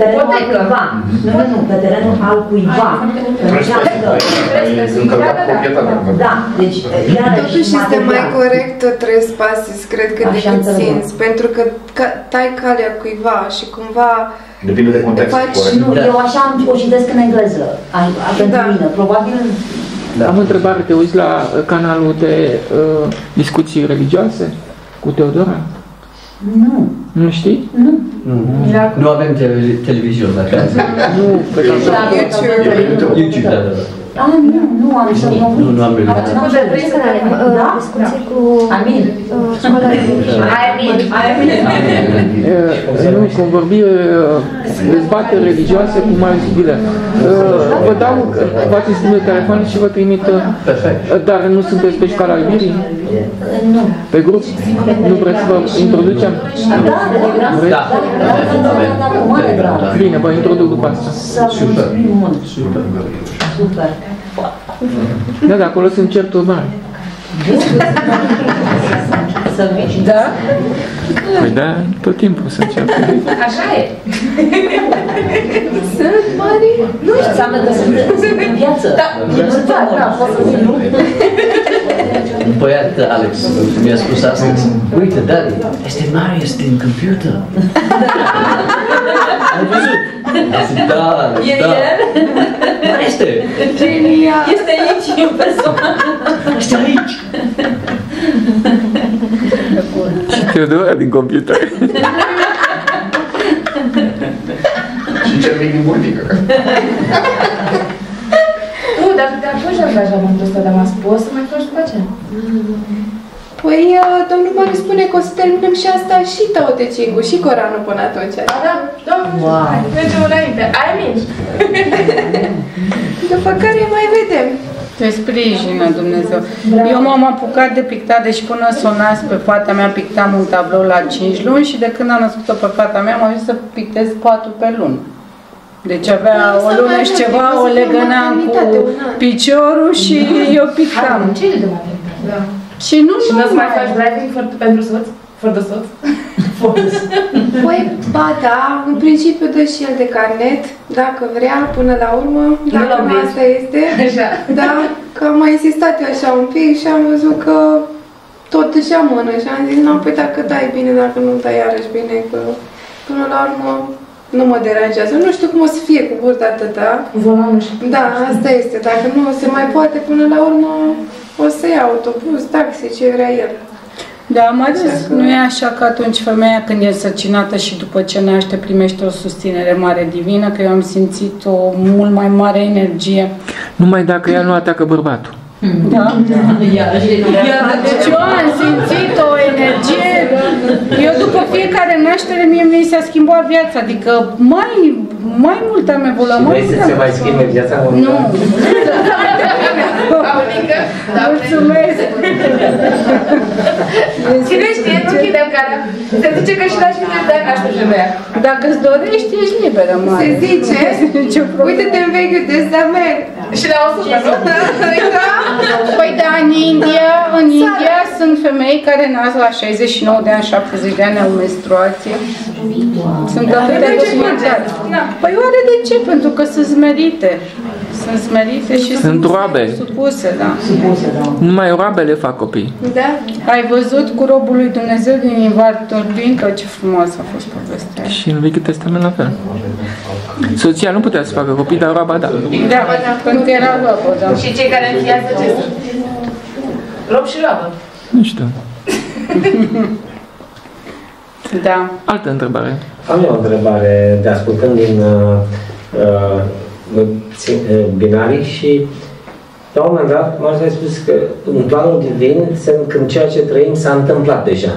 pe terenul altcuiva. Da, deci... Totuși este mai corect trespases, cred că decât simți, pentru că tai calea cuiva și cumva... Depinde de context. Eu așa o citesc în engleză, pentru mine, probabil... Am o întrebare, te uiți la canalul de discuții religioase cu Teodora? Nu. Nu știi? Nu. Nu avem televiziune la casă. Nu, pe YouTube. YouTube, da. Nu am religiune. Am făcut de 3 canale, discuții cu... Amin. Nu, vom vorbi dezbateri religioase cu Marius Bile. Vă dau, v-ați spune telefonul și vă trimit... Dar nu sunteți pe școala Albirii? Nu. Pe grup? Nu vreți să vă introducem? Da. Bine, vă introduc după asta. Super. Da, dar acolo sunt certuri mari. Da? Păi da, tot timpul sunt certuri. Așa e. Sunt mari? Nu știu. Înseamnă că sunt în viață. Da, pot să zic. Un băiat, Alex, mi-a spus astăzi, uite, Daddy, este Marius din computer. Ai văzut? Da. Dar este! Genial! Este aici, în persoană! Este aici! Și Teodora din computer. Și Charming din burtică. Tu, dar tu și angajamentul ăsta, dar m-a spus să mai faci după ce? Păi, domnul Marius spune că o să terminăm și asta și Tăutecingu, și Coranul până atunci. Da, domnul, mergem înainte. Ai mici. După care mai vedem. Te sprijină Dumnezeu. Eu m-am apucat de pictat, deci până s-o nasc pe fata mea, pictam un tablou la 5 luni și de când am născut-o pe fata mea, am ajuns să pictez 4 pe lună. Deci avea o lună și ceva, o legănam cu piciorul și eu pictam. Și nu-ți mai faci driving pentru soț? Fără soț? Păi, ba da, în principiu dă și el de carnet, dacă vrea, până la urmă, dacă asta este. Dar că am mai insistat eu așa un pic și am văzut că tot își amână și am zis, nu, păi dacă dai bine, dacă nu dai iarăși bine, că până la urmă nu mă deranjează. Nu știu cum o să fie cu burta atâta. Volanul și... Da, asta este, dacă nu se mai poate, până la urmă, o să iau autobuz, taxi, ce vrea el. Da, am zis, că... nu e așa că atunci femeia când e însărcinată și după ce naște primește o susținere mare divină, că eu am simțit o mult mai mare energie. Numai dacă ea nu atacă bărbatul. Da? Deci eu am simțit o energie, eu după fiecare naștere mie mi s-a schimbat viața, adică mai mult am evoluat. Și vrei să se mai schimbe viața? Nu! Mulțumesc! Chinești, nu chidem care se zice că și la și se dea caștul femeia. Dacă îți dorești, ești liberă, mare. Se zice, uite-te în Vechiul Testament și la 100, nu? Păi da, în India sunt femei care nasc la 69 de ani, 70 de ani au menstruație. Sunt atâtea documentate. Păi oare de ce? Pentru că sunt smerite. Sunt smerite și sunt roabe. Supuse, da. Numai roabele fac copii. Da. Ai văzut cu robul lui Dumnezeu din Invartor Dincă? Ce frumoasă a fost povestea. Și în Vechiul Testament la fel. Soția nu putea să facă copii, dar roaba da. Da, pentru că era roabă, da. Și cei care încheiază ce sunt? Rob și roabă. Nu știu. Da. Altă întrebare. Am eu o întrebare de ascultând din binarii și la un moment dat m-aș fi spus că în planul divin când ceea ce trăim s-a întâmplat deja.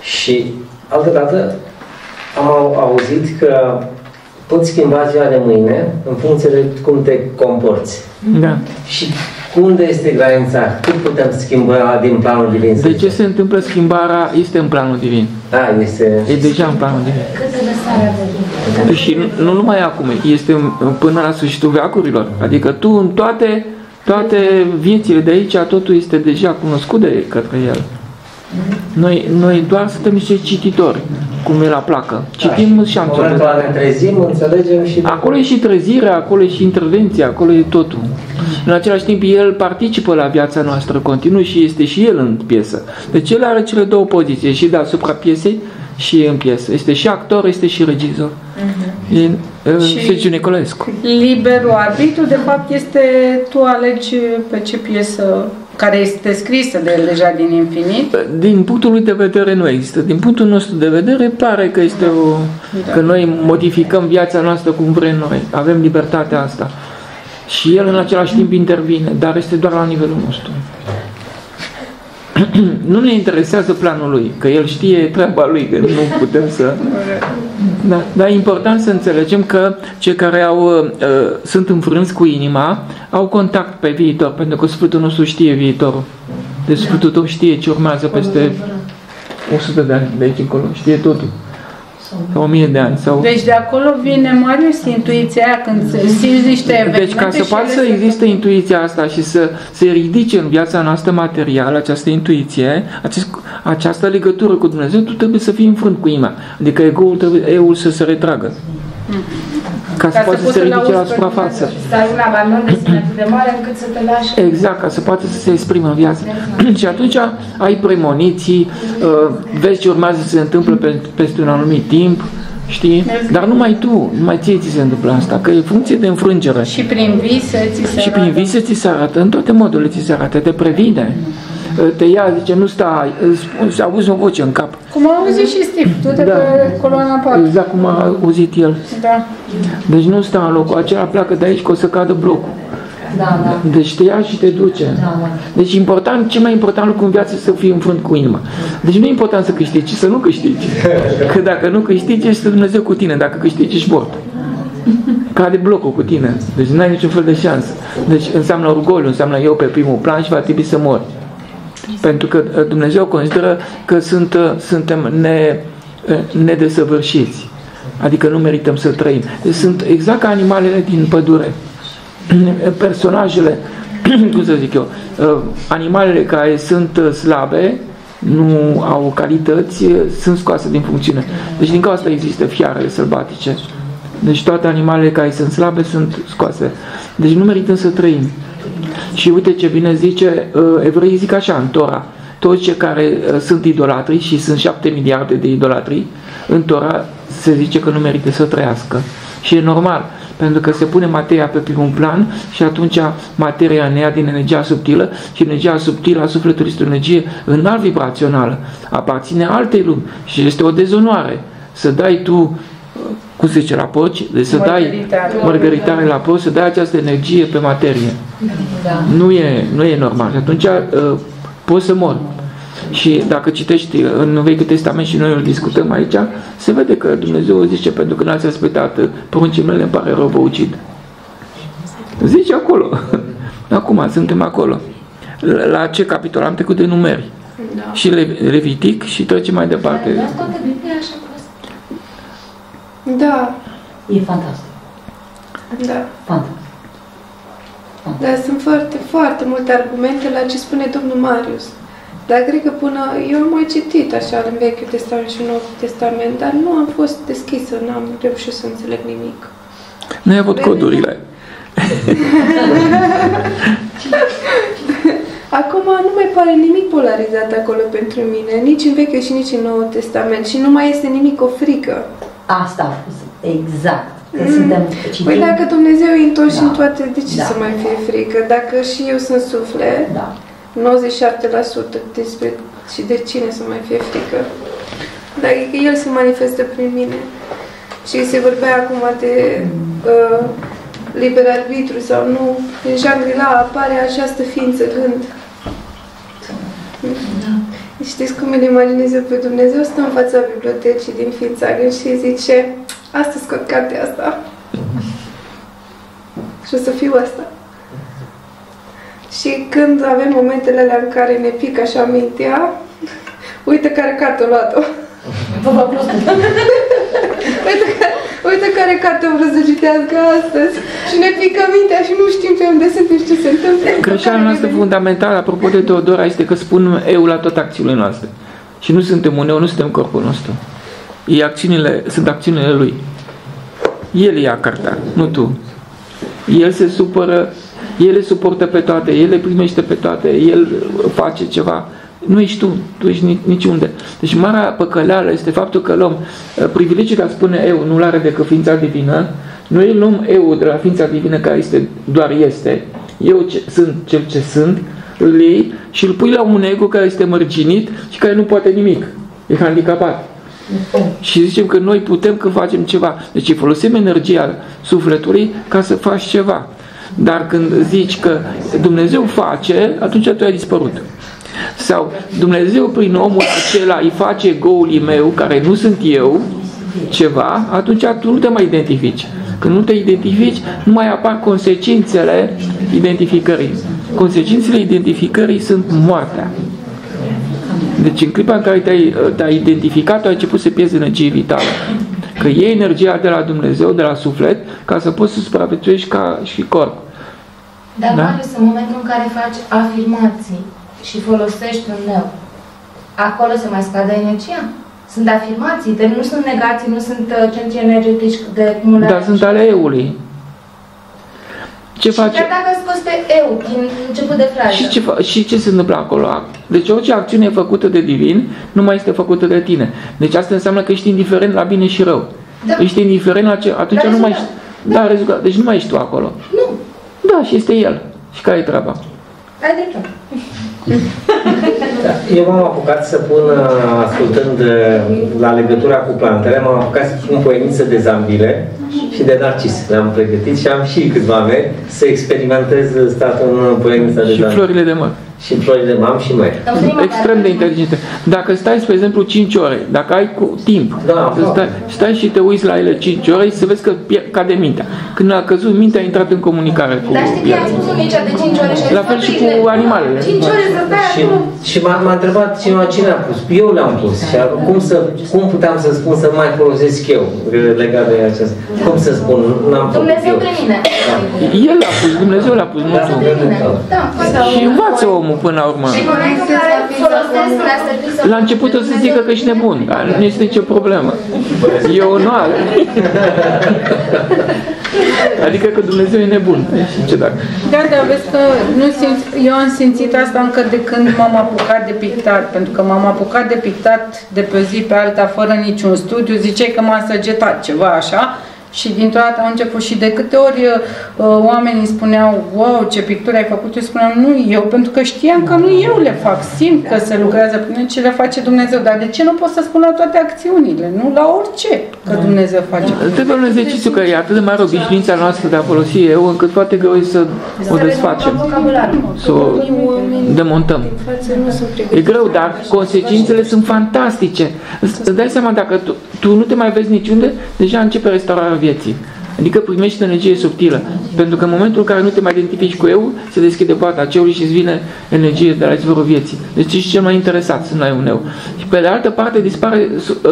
Și altădată am auzit că poți schimba ziua de mâine în funcție de cum te comporți. Da. Și unde este granița? Cât putem schimba din planul divin? De ce se întâmplă schimbarea? Este în planul divin. Da, este... E deja în planul divin. Cât de lăsarea de... Și nu numai acum, este până la sfârșitul veacurilor. Adică tu în toate viețile de aici, totul este deja cunoscut de către el. Noi doar suntem niște cititori, cum e la placă. Citim și am înțeles. Ne trezim, înțelegem și... Acolo e și trezirea, acolo e și intervenția, acolo e totul. În același timp, el participă la viața noastră continuu și este și el în piesă. Deci el are cele două poziții, și deasupra piesei și în piesă. Este și actor, este și regizor. Sergiu Nicolescu. Liberul arbitru, de fapt, este tu alegi pe ce piesă care este scrisă de el deja din infinit. Din punctul lui de vedere nu există. Din punctul nostru de vedere pare că este că noi modificăm viața noastră cum vrem noi. Avem libertatea asta. Și el în același timp intervine, dar este doar la nivelul nostru. Nu ne interesează planul lui, că el știe treaba lui, că nu putem să... Da, dar e important să înțelegem că cei care sunt înfrânți cu inima au contact pe viitor, pentru că sufletul nostru știe viitorul. Deci sufletul tău știe ce urmează peste 100 de ani de aici încolo, știe totul. Sau 1000 de ani. Sau... Deci de acolo vine, Marius, intuiția aia când simți niște evenimente. Deci ca să poată să existe intuiția asta și să se ridice în viața noastră materială această intuiție, această legătură cu Dumnezeu, tu trebuie să fii înfrânt cu inima. Adică egoul să se retragă. Ca să poată să se ridice la suprafață. Să ai un abandon de sine atât de mare încât să te lași. Exact, ca să poată să se exprime în viață. Și atunci ai premoniții, vezi ce urmează să se întâmple peste un anumit timp, știi? Dar numai tu, numai ție ți se întâmplă asta, că e funcție de înfrângere. Și prin vise ți se arată. Și prin vise ți se arată, în toate modurile ți se arată, te previne. Te ia, zice, nu stai, auzi o voce în cap. Cum a auzit și Steve, tu de pe coloana 4. Exact cum a auzit el. Da. Deci nu stai în locul acela, pleacă de aici că o să cadă blocul. Da, da. Deci te ia și te duce. Da, da. Deci important, cel mai important lucru în viață să fii în frânt cu inima. Deci nu e important să câștigi, să nu câștigi. Că dacă nu câștigi, este Dumnezeu cu tine. Dacă câștigi, ești mort. Cade blocul cu tine. Deci nu ai niciun fel de șansă. Deci înseamnă orgoliu, înseamnă eu pe primul plan și va trebui să mori. Pentru că Dumnezeu consideră că suntem nedesăvârșiți. Adică nu merităm să trăim. Sunt exact ca animalele din pădure. Personajele, cum să zic eu, animalele care sunt slabe, nu au calități, sunt scoase din funcțiune. Deci din cauza asta există fiarele sălbatice. Deci toate animalele care sunt slabe sunt scoase. Deci nu merităm să trăim. Și uite ce bine zice, evreii zic așa în Tora, toți cei care sunt idolatri, și sunt 7 miliarde de idolatri, în Tora se zice că nu merită să trăiască. Și e normal, pentru că se pune materia pe primul plan și atunci materia ne ia din energia subtilă și energia subtilă a sufletului este o energie înalt vibrațională, aparține altei lumi și este o dezonoare să dai tu, cum se zice la porci, de să dai mărgăritare la porci, să dai această energie pe materie. Da. Nu e normal. Și atunci poți să mori. Și dacă citești în Vechiul Testament și noi îl discutăm aici, se vede că Dumnezeu zice, pentru că n-ați ascultat poruncile mele, îmi pare rău, vă ucid. Zice acolo. Acum suntem acolo. La ce capitol? Am trecut de Numeri. Da. Și Levitic și trecem mai departe. Da. E fantastic. Da. Fantastic. Dar sunt foarte, foarte multe argumente la ce spune domnul Marius. Dar cred că până... Eu am mai citit așa în Vechiul Testament și în Noul Testament, dar nu am fost deschisă, n-am reușit să înțeleg nimic. Nu ai avut codurile. Acum nu mai pare nimic polarizat acolo pentru mine, nici în Vechiul și nici în Noul Testament. Și nu mai este nimic o frică. Asta a fost. Exact. Păi dacă Dumnezeu e întors și în toate, de ce să mai fie frică? Dacă și eu sunt suflet, 97% despre și de cine să mai fie frică? Dar e că El se manifestă prin mine. Și se vorbea acum de liber arbitru sau nu. În Shangri-La apare această ființă gând. Da. Știți cum îl imaginez eu pe Dumnezeu? Stă în fața bibliotecii din Ființa Gând și zice: asta scot cartea asta. Și o să fiu asta. Și când avem momentele alea în care ne pică așa mintea, uite care cat o luat-o. Uite care cat o vrut să citească astăzi. Și ne pică mintea și nu știm pe unde suntem și ce se întâmplă. Greșeala noastră fundamentală, apropo de Teodora, este că spunem eu la toate acțiunile noastre. Și nu suntem un eu, nu suntem corpul nostru. Sunt acțiunile lui. El ia cartea, nu tu. El se supără, el le suportă pe toate, el le primește pe toate, el face ceva. Nu ești tu, tu ești niciunde. Deci marea păcăleală este faptul că luăm privilegiul, ca spune eu, nu-l are decât ființa divină. Noi luăm eu de la ființa divină care este, doar este. Eu sunt cel ce sunt, îl iei și îl pui la un ego care este mărginit și care nu poate nimic. E handicapat. Și zicem că noi putem când facem ceva. Deci folosim energia sufletului ca să faci ceva. Dar când zici că Dumnezeu face, atunci tu ai dispărut. Sau Dumnezeu prin omul acela îi face egoului meu, care nu sunt eu, ceva, atunci tu nu te mai identifici. Când nu te identifici, nu mai apar consecințele identificării. Consecințele identificării sunt moartea. Deci în clipa în care te-ai identificat, ai început să pierzi energie vitală. Că iei energia de la Dumnezeu, de la suflet, ca să poți să supraviețuiești ca și corp. Dar, Marius, în momentul în care faci afirmații și folosești un eu, acolo se mai scade energia? Sunt afirmații, deci nu sunt negații, nu sunt centri energetici de acumulare. Dar sunt ale eu-ului. Ce faci? Chiar dacă îți scoți pe eu, din început de frază. Și ce se întâmplă acolo? Deci orice acțiune făcută de divin nu mai este făcută de tine. Deci asta înseamnă că ești indiferent la bine și rău. Da. Ești indiferent la ce... Atunci nu mai ești... Da, rezultat. Deci nu mai ești tu acolo. Nu. Da, și este el. Și care e treaba? Ai dreptate. Eu m-am apucat să pun, ascultând la legătura cu plantele, m-am apucat să pun poemiță de zambile și de narcis. Le-am pregătit și am și câțiva mei să experimentez statul în poemița de zambile. Și florile de măr. Și florile de mam și măr. Extrem de inteligente. Dacă stai, spre exemplu, 5 ore, dacă ai cu timp, stai și te uiți la ele 5 ore și să vezi că cade mintea. Când a căzut mintea, a intrat în comunicare cu... Dar știi că i-am spus unii de 5 ore și... La fel și cu animalele. 5 ore să stai acolo. Și m-a întrebat cineva cine a pus. Eu le-am pus. Și cum puteam să spun să mai folosesc eu legat de aceasta? Cum să spun? N-am făcut eu. Dumnezeu pe mine. El l-a pus, Dumnezeu l-a pus. Și învață omul până la urmă. Și la început o să zică că ești nebun. Nu este nicio problemă. E onoare. Adică că Dumnezeu e nebun. Da, dar vezi că nu simți... Eu am simțit asta încă de când m-am apucat de pictat, pentru că m-am apucat de pictat de pe o zi pe alta, fără niciun studiu. Ziceai că m-a săgetat ceva așa Și dintr-o dată a început și de câte ori oamenii spuneau, wow, ce picturi ai făcut, eu spuneam, nu eu, pentru că știam că nu eu le fac, simt că se lucrează prin ce le face Dumnezeu. Dar de ce nu pot să spun la toate acțiunile, nu la orice, că Dumnezeu face? Trebuie un exercițiu care e atât de mare obișnuința noastră de a folosi eu, încât foarte greu e să o desfacem, să o demontăm. E greu, dar consecințele sunt fantastice. Îți dai seama, dacă tu nu te mai vezi niciunde, deja începe restaurarea vieții. Adică primești energie subtilă. Pentru că în momentul în care nu te mai identifici cu eu, se deschide poarta ceului și îți vine energie de la izvorul vieții. Deci ești cel mai interesat să nu ai un eu. Și pe de altă parte dispare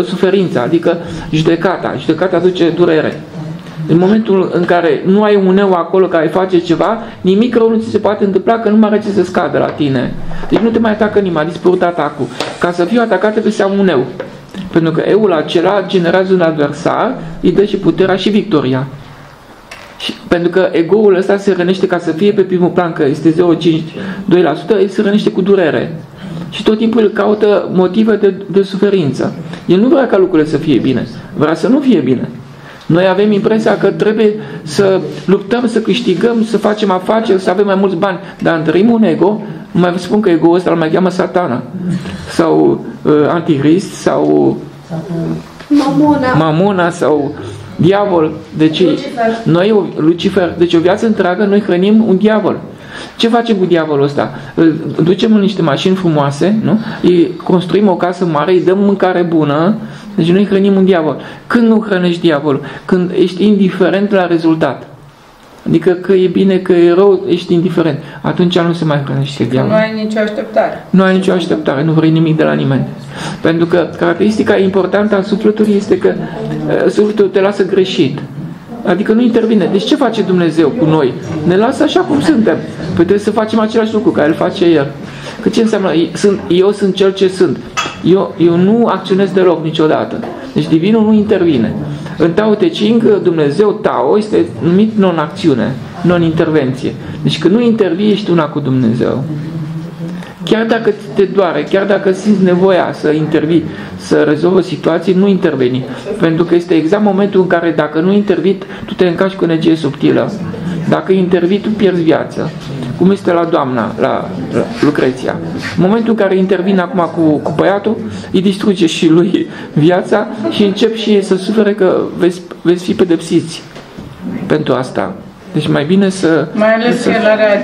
suferința, adică judecata. Judecata aduce durere. În momentul în care nu ai un eu acolo care face ceva, nimic rău nu ți se poate întâmpla, că nu mai are ce să scadă la tine. Deci nu te mai atacă nimeni, a dispărut atacul. Ca să fiu atacat trebuie să am un eu. Pentru că eul acela generează un adversar, îi dă și puterea și victoria. Și pentru că ego-ul ăsta se rănește, ca să fie pe primul plan, că este 0,5-2%, se rănește cu durere. Și tot timpul îl caută motive de suferință. El nu vrea ca lucrurile să fie bine, vrea să nu fie bine. Noi avem impresia că trebuie să luptăm, să câștigăm, să facem afaceri, să avem mai mulți bani. Dar întărim un ego, mai vă spun că ego-ul ăsta îl mai cheamă satana. Sau antichrist, sau mamona, sau diavol. Deci noi, Lucifer, deci o viață întreagă, noi hrănim un diavol. Ce facem cu diavolul ăsta? Îl ducem în niște mașini frumoase, nu? Îi construim o casă mare, îi dăm mâncare bună. Deci noi hrănim un diavol. Când nu hrănești diavolul? Când ești indiferent la rezultat. Adică că e bine, că e rău, ești indiferent. Atunci nu se mai hrănește diavolul. Nu ai nicio așteptare. Nu ai nicio așteptare, nu vrei nimic de la nimeni. Pentru că caracteristica importantă a sufletului este că sufletul te lasă greșit. Adică nu intervine. Deci ce face Dumnezeu cu noi? Ne lasă așa cum suntem. Păi trebuie să facem același lucru care îl face El. Că ce înseamnă? Eu sunt cel ce sunt. Eu nu acționez deloc niciodată. Deci Divinul nu intervine. În Tao Te Ching, Dumnezeu Tao este numit non-acțiune, non-intervenție. Deci când nu intervii, ești una cu Dumnezeu. Chiar dacă te doare, chiar dacă simți nevoia să intervii, să rezolvi situații, nu interveni. Pentru că este exact momentul în care, dacă nu intervii, tu te încarci cu energie subtilă. Dacă intervii, tu pierzi viață. Cum este la doamna, la Lucreția. În momentul în care intervine acum cu băiatul, îi distruge și lui viața și încep și ei să sufere că veți fi pedepsiți pentru asta. Deci mai bine să... Mai ales că el are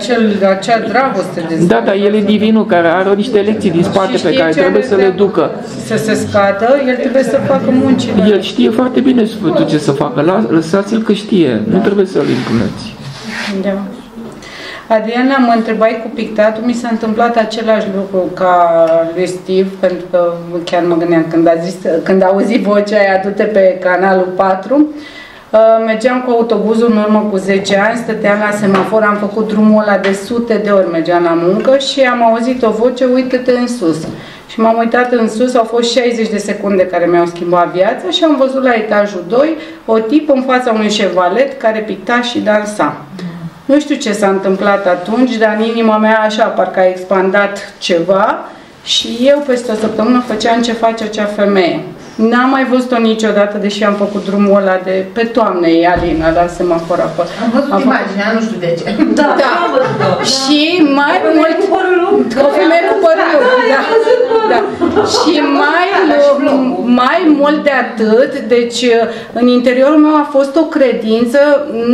acea dragoste de zi. Da, dar el e divinul care are niște lecții din spate pe care trebuie să le ducă. Să se scadă, el trebuie să facă muncile. El știe foarte bine sufletul ce să facă. Lăsați-l că știe. Nu trebuie să-l impuneți. Da. Adriana, mă întrebai cu pictatul, mi s-a întâmplat același lucru ca lui Steve, pentru că chiar mă gândeam când auzi vocea aia, du-te pe canalul 4, mergeam cu autobuzul în urmă cu 10 ani, stăteam la semafor, am făcut drumul ăla de sute de ori, mergeam la muncă și am auzit o voce, uită-te în sus. Și m-am uitat în sus, au fost 60 de secunde care mi-au schimbat viața și am văzut la etajul 2 o tipă în fața unui Chevrolet care picta și dansa. Nu știu ce s-a întâmplat atunci, dar în inima mea așa, parcă a expandat ceva și eu peste o săptămână făceam ce face acea femeie. N-am mai văzut-o niciodată, deși am făcut drumul ăla de pe toamnă, e Alina, la semafor apă. Am văzut imaginea, nu știu de ce. Da, da. Am văzut-o. Și mai mult... cu părul lung. O femeie cu părul lung, da. Da. Și mai mult de atât, deci în interiorul meu a fost o credință,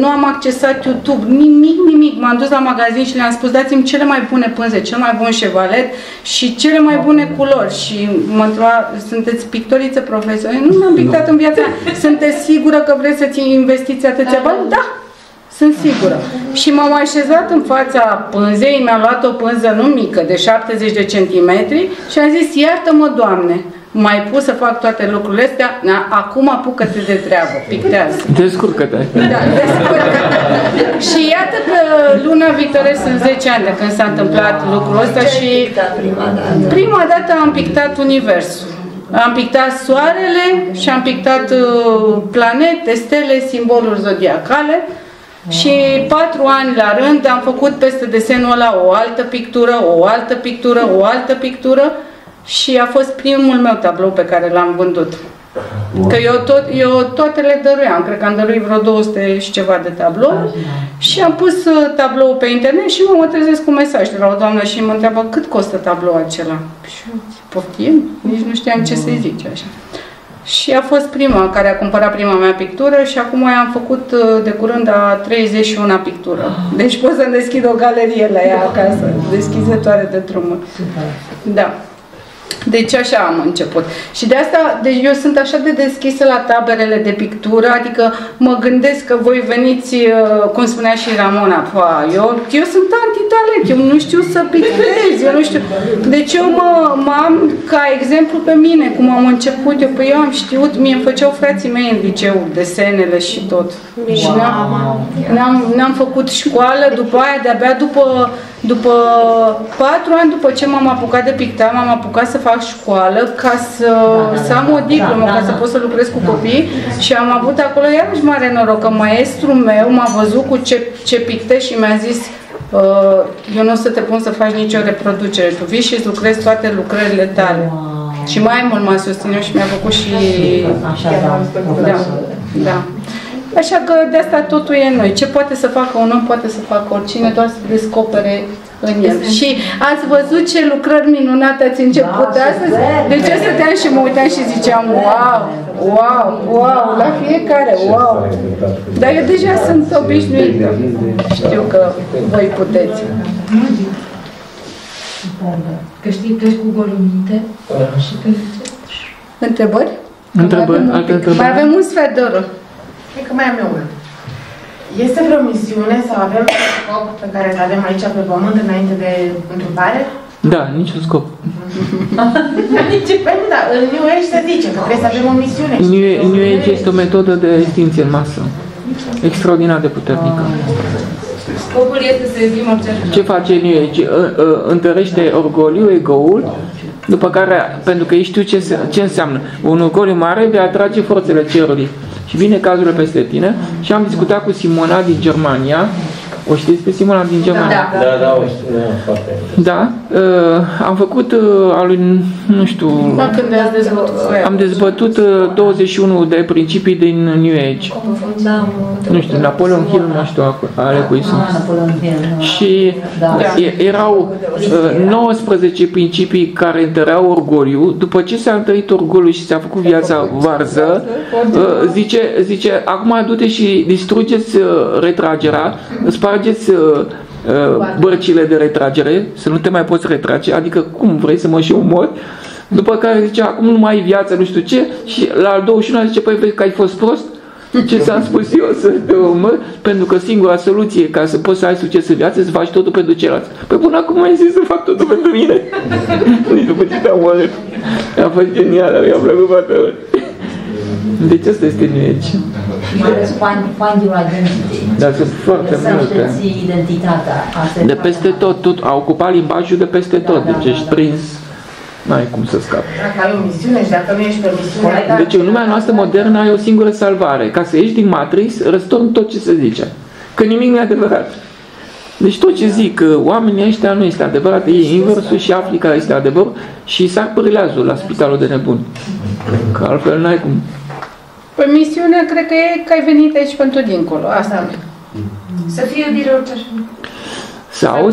nu am accesat YouTube, nimic. M-am dus la magazin și le-am spus, dați-mi cele mai bune pânze, cel mai bun șevalet și cele mai bune culori. Și mă întreba, sunteți pictoriță profesorii? Nu m-am pictat în viața mea. Sunteți sigură că vreți să-ți investiți atâția bani? Da! Sunt sigură. Și m-am așezat în fața pânzei, mi-a luat o pânză nu mică, de 70 de centimetri și am zis, iartă-mă, Doamne, m-ai pus să fac toate lucrurile astea, acum apucă-te de treabă, pictează. Descurcă-te. Da, descurcă-te. Și iată că luna viitoare sunt 10 ani de când s-a întâmplat lucrul ăsta și prima dată am pictat universul. Am pictat soarele și am pictat planete, stele, simboluri zodiacale și 4 ani la rând am făcut peste desenul ăla o altă pictură și a fost primul meu tablou pe care l-am vândut. Că eu toate le dăruiam, cred că am dăruit vreo 200 și ceva de tablouri și am pus tabloul pe internet și mă trezesc cu mesaj de la o doamnă și mă întreabă cât costă tabloul acela. Și eu poftim, nici nu știam ce să-i zic așa. Și a fost prima care a cumpărat prima mea pictură și acum am făcut de curând a 31-a pictură. Deci pot să-mi deschid o galerie la ea acasă, deschizătoare de drumuri. Da. Deci așa am început. Și de asta, deci eu sunt așa de deschisă la taberele de pictură, adică mă gândesc că voi veniți, cum spunea și Ramona, eu sunt antitalent, eu nu știu să pictez, eu nu știu. Deci eu mă am ca exemplu pe mine, cum am început eu, păi eu am știut, mie îmi făceau frații mei în liceu desenele și tot. Wow. Și n-am făcut școală, după aia, de-abia după 4 ani, după ce m-am apucat de pictat, m-am apucat să fac școală ca să am o diplomă, ca să pot să lucrez cu copii și am avut acolo iarăși mare noroc că maestrul meu m-a văzut cu ce pictez și mi-a zis eu nu o să te pun să faci nicio reproducere, tu vii și îți lucrezi toate lucrările tale. Wow. Și mai mult m-a susținut și mi-a făcut și... Așa, da. Așa că de asta totul e în noi. Ce poate să facă un om, poate să facă oricine, doar să descopere în el. Și ați văzut ce lucrări minunate ați început astăzi? Deci eu stăteam și mă uitam și ziceam wow, la fiecare, wow. Dar eu deja sunt obișnuită. Știu că voi puteți. Că știi, pleci cu golul minte și că ziceți. Întrebări? Mai avem un sfert de oră. Cred că mai am eu una. Este vreo misiune sau avem un scop pe care îl avem aici pe pământ înainte de întrupare? Da, niciun scop. Da, în New Age se zice că trebuie să avem o misiune. New Age este o metodă de extinție în masă. Extraordinar de puternică. Scopul este să evim observați. Ce face New Age? Întărește orgoliul, ego-ul. După care, pentru că ei știu ce înseamnă. Un orgoliu mare vei atrage forțele cerului. Și vine cazurile peste tine și am discutat cu Simona din Germania. O știți pe Simona din Germania? Da, o știu. Da? Am făcut, nu știu... Am dezbătut 21 de principii din New Age. Nu știu, Napoleon Hill, nu știu, ale cui sunt. Și erau 19 principii care întăreau orgoliu. După ce s-a întărit orgoliu și s-a făcut viața varză, zice, acum du-te și distrugeți retragerea, spargeți bărcile de retragere, să nu te mai poți retrage, adică cum vrei să mă și omori, după care zice, acum nu mai ai viață, nu știu ce, și la al 21-a zice, păi vezi că ai fost prost? Ce ți-am spus eu să te omori? Pentru că singura soluție ca să poți să ai succes în viață, să faci totul pentru ceilalți. Păi până acum ai zis să fac totul pentru mine. Nici după ce te-am omorât. A fost genială, mi-a plăcut foarte mult. Deci asta este New Age. Mai ales pandiul identității. Dar sunt foarte multe. De peste tot. Au ocupat limbajul de peste tot. Deci ești prins. N-ai cum să scapi. Dacă ai o misiune și dacă nu ești pe misiune... Deci în lumea noastră modernă ai o singură salvare. Ca să ieși din Matrix, răstorni tot ce se zice. Că nimic nu e adevărat. Deci tot ce zic, oamenii ăștia nu este adevărat. Ei inversul și afli care este adevărul și s-ar părilează la spitalul de nebun. Că altfel n-ai cum... Păi misiunea, cred că e că ai venit aici pentru dincolo. Asta să fie iubire orice așa. Sau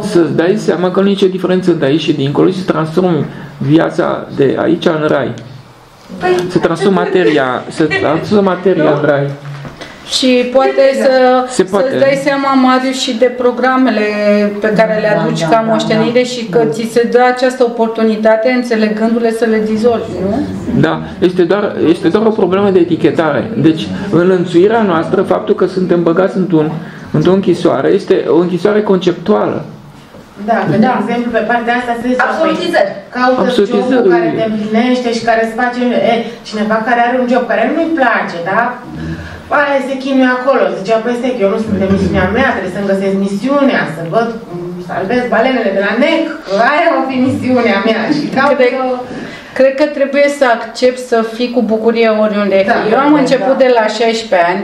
să-ți dai seama că nu e nicio diferență de aici și dincolo și să transformi viața de aici în rai. Să transformi materia, în rai. Și poate să-ți dai seama, Marius, și de programele pe care le aduci ca moștenire și că ți se dă această oportunitate înțelegându-le să le dizolvi, nu? Da, este doar o problemă de etichetare. Deci, în lănțuirea noastră, faptul că suntem băgați într-o închisoare, este o închisoare conceptuală. Da, că de exemplu pe partea asta se zice absolutizări. Caută jobul care te împlinește și care îți face cineva care are un job care nu-i place, da? Aia se chinuie acolo, zicea, păi stai, eu nu sunt de misiunea mea, trebuie să-mi găsesc misiunea, să văd cum salvez balenele de la nec, că aia va fi misiunea mea și caută... Cred că trebuie să accept să fii cu bucurie oriunde. Da, eu am început de la 16 ani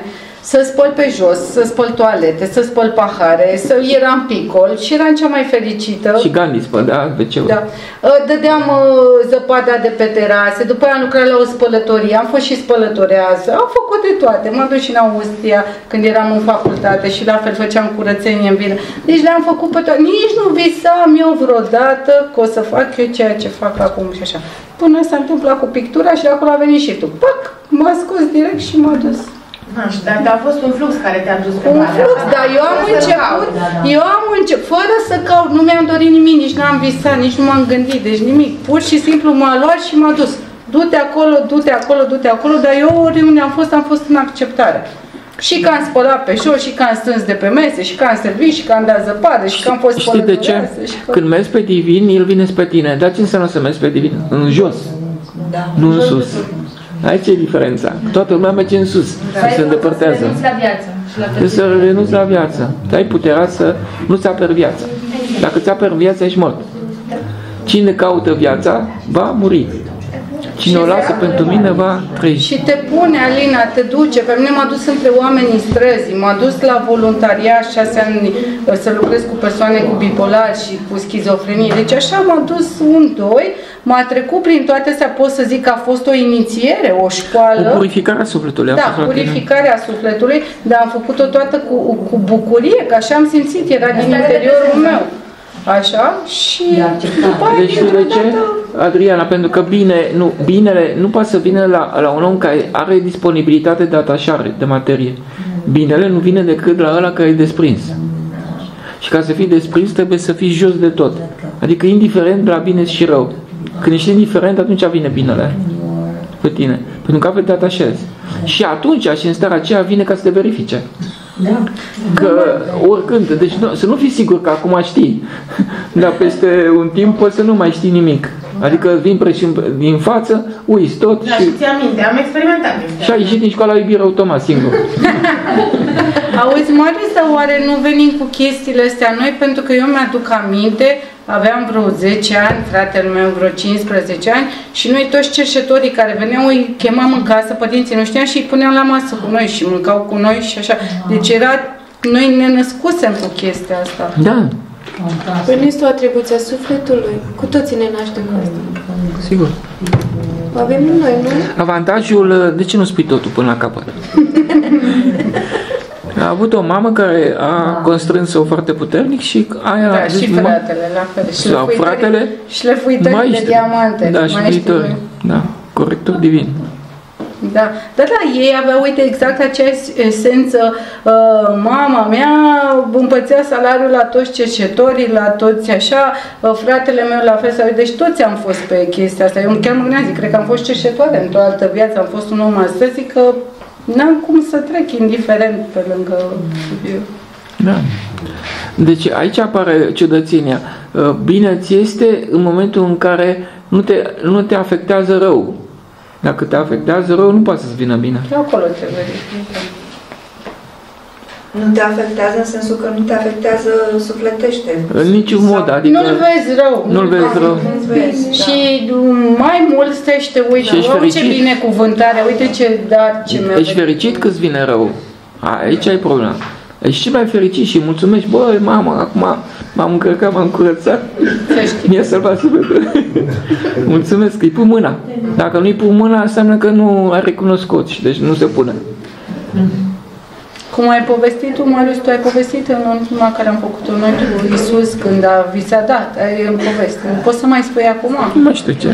să spăl pe jos, să spăl toalete, să spăl pahare, să eram picol și eram cea mai fericită. Și Gandhi spălea WC-ul. Da. Dădeam zăpada de pe terase, după aia am lucrat la o spălătorie, am fost și spălătorează, am făcut de toate. M-am dus și în Austria când eram în facultate și la fel făceam curățenie în vină. Deci le-am făcut pe toate. Nici nu visam eu vreodată că o să fac eu ceea ce fac acum și așa. Până s-a întâmplat cu pictura și de acolo a venit și tu. Pac! M-a scos direct și m-a dus. Dar a fost un flux care te-a dus pe mare. Un flux, dar eu am început, fără să caut, nu mi-am dorit nimic, nici n-am visat, nici nu m-am gândit, deci nimic. Pur și simplu m-a luat și m-a dus. Du-te acolo, du-te acolo, du-te acolo, dar eu oriunde am fost în acceptare. Și că am spălat pe jos, și că am strâns de pe mese, și că am servit, și că am dat zăpadă, și că am fost spălătoreasă. Știi de ce? Când mergi pe divin, el vine spre tine. Dar ce înseamnă să mergi pe divin? În jos, nu în sus. Aici e diferența. Toată lumea merge în sus și se îndepărtează. Trebuie să renunți la viață. Ai puterea să nu-ți aperi viața. Dacă ți aperi viața, ești mort. Cine caută viața, va muri. Cine o lasă pentru mine, va trăi. Și te pune, Alina, te duce. Pe mine m-a dus între oamenii străzi. M-a dus la voluntariat 6 ani să lucrez cu persoane cu bipolar și cu schizofrenie. Deci așa m-a dus m-a trecut prin toate astea, pot să zic că a fost o inițiere, o școală. O purificare a sufletului. Da, purificarea sufletului, dar am făcut-o toată cu bucurie, că așa am simțit, era din interiorul meu. Așa? Și după aia, Adriana, pentru că binele nu poate să vină la un om care are disponibilitate de atașare, de materie. Binele nu vine decât la ăla care e desprins. Și ca să fii desprins, trebuie să fii jos de tot. Adică indiferent la bine și rău. Când ești indiferent, atunci vine binele pe tine. Pentru că te atașezi. Și atunci, și în starea aceea, vine ca să te verifice. Da. Că oricând, deci să nu fii sigur că acum știi, dar peste un timp poți să nu mai știi nimic. Adică vin din față, uiți tot. Da, și ți-am minte, am experimentat. Și ai ieșit din școala iubire automat, singur. Auzi, Marius, sau oare nu venim cu chestiile astea noi? Pentru că eu mi-aduc aminte, aveam vreo 10 ani, fratele meu vreo 15 ani și noi toți cercetătorii care veneau îi chemam în casă, părinții nu știam și îi puneam la masă cu noi și mâncau cu noi și așa. Deci noi ne născusem cu chestia asta. Da. Păi nu este o atribuție a sufletului. Cu toții ne naștem cu asta. Sigur. Avem noi, nu? Avantajul, de ce nu spui totul până la capăt? A avut o mamă care a constrâns-o foarte puternic și aia a zis, și fratele, la fel. Șlefuitori de diamante. Da, șlefuitori. Da, corector divin. Da, dar da, ei aveau, uite, exact aceeași esență. Mama mea împărțea salariul la toți cercetătorii, la toți așa, fratele meu la fel, deci toți am fost pe chestia asta. Eu chiar mă gândeam, zic, cred că am fost cercetătoare într-o altă viață, am fost un om astăzi, zic că n-am cum să trec indiferent pe lângă eu. Da. Deci aici apare ciudățenia. Bine ți este în momentul în care nu te afectează rău. Dacă te afectează rău, nu poate să-ți vină bine. Acolo te vezi. Nu te afectează în sensul că nu te afectează sufletește. În niciun mod, adică nu-l vezi rău. Nu-l vezi rău. Și mai mult te uite, ce binecuvântare, uite ce dar ce mi-a. Ești fericit că-ți vine rău. Aici ai problema. Ești și mai fericit și mulțumești. Băi, mamă, acum m-am încărcat, m-am curățat. Mi-a salvat sufletul. Mulțumesc, îi pun mâna. Dacă nu-i pun mâna, înseamnă că nu ai recunoscut și deci nu se pune. Cum ai povestit tu, Marius, tu ai povestit în ultima care am făcut-o noi cu Iisus când a visat, da, ai în poveste. Poți să mai spui acum? Nu știu ce.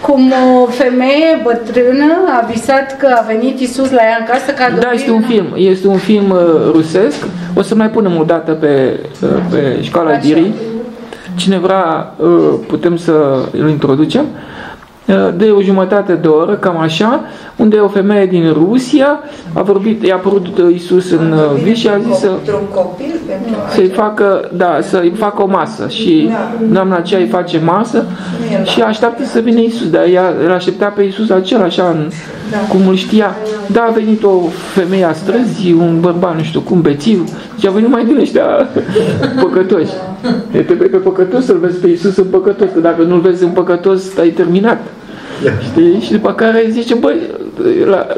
Cum o femeie bătrână a visat că a venit Iisus la ea în casă ca adoptivă. Da, este un film rusesc. O să mai punem o dată pe Școala Birii. Cine vrea, putem să îl introducem. De o jumătate de oră, cam așa, unde o femeie din Rusia a vorbit, i-a apărut Iisus în vis și a zis să-i facă o masă și doamna aceea îi face masă și așteaptă să vină Iisus, dar ea îl aștepta pe Iisus acela, așa, cum îl știa. Da, a venit o femeie a străzii, un bărbat, nu știu cum, bețiv, și a venit mai din ăștia păcătoși. Trebuie pe păcătos să-l vezi pe Iisus în păcătos, că dacă nu-l vezi în păcătos, ai terminat. Știi? Și după care zice, băi,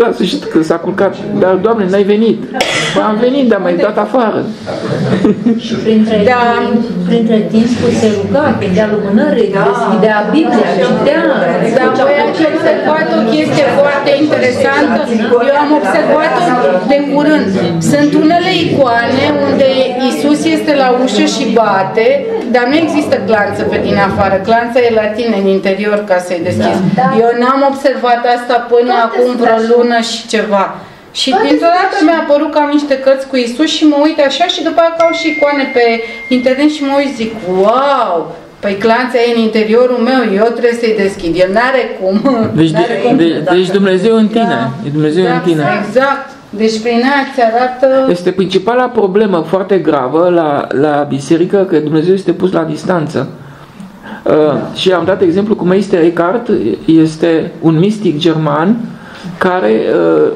la sfârșit când s-a culcat, dar Doamne, n-ai venit. Am venit, dar m-ai dat afară. Și printre timp se ruga, vedea lumânări, deschidea Biblia, citea. Dar voi ați observat o chestie foarte interesantă. Eu am observat-o de curând. Sunt unele icoane unde Iisus este la ușă și bate, dar nu există clanță pe din afară. Clanța e la tine în interior ca să-i deschizi. Eu n-am observat asta până acum vreo lună și ceva. Și dintr-o dată mi-a apărut că am niște cărți cu Iisus și mă uit așa și după aceea au și icoane pe internet și mă uit zic, wow! Păi clanța e în interiorul meu, eu trebuie să-i deschid. El n-are cum. Deci Dumnezeu în tine. E Dumnezeu în tine. Exact. Deci prin ea îți arată... Este principala problemă foarte gravă la biserică, că Dumnezeu este pus la distanță. Și am dat exemplu cu Meister Eckhart, este un mistic german care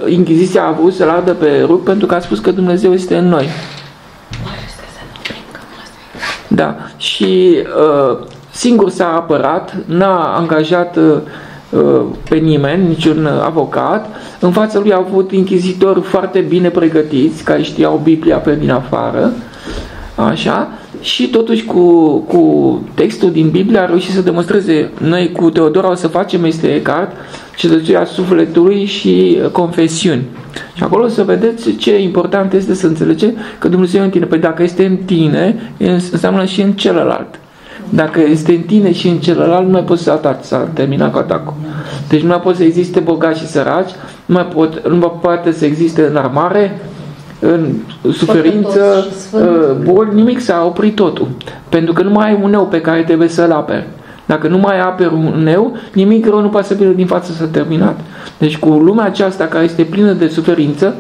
Inchiziția a vrut să-l ardă pe rug pentru că a spus că Dumnezeu este în noi. Da. Și singur s-a apărat, n-a angajat pe nimeni, niciun avocat. În fața lui au avut închizitori foarte bine pregătiți, care știau Biblia pe din afară, așa, și totuși cu textul din Biblie a reușit să demonstreze. Noi cu Teodora o să facem este Eckhart, Cetățuia Sufletului și Confesiuni. Și acolo o să vedeți ce important este să înțelege că Dumnezeu e în tine. Păi dacă este în tine, înseamnă și în celălalt. Dacă este în tine și în celălalt, nu mai poți să ataci, s-a terminat cu atacul. Deci nu mai pot să existe bogați și săraci, nu mai poate să existe înarmare, în suferință, boli, nimic, s-a oprit totul. Pentru că nu mai ai un neu pe care trebuie să-l aperi. Dacă nu mai aperi un neu, nimic rău nu poate să vină din față, s-a terminat. Deci cu lumea aceasta care este plină de suferință,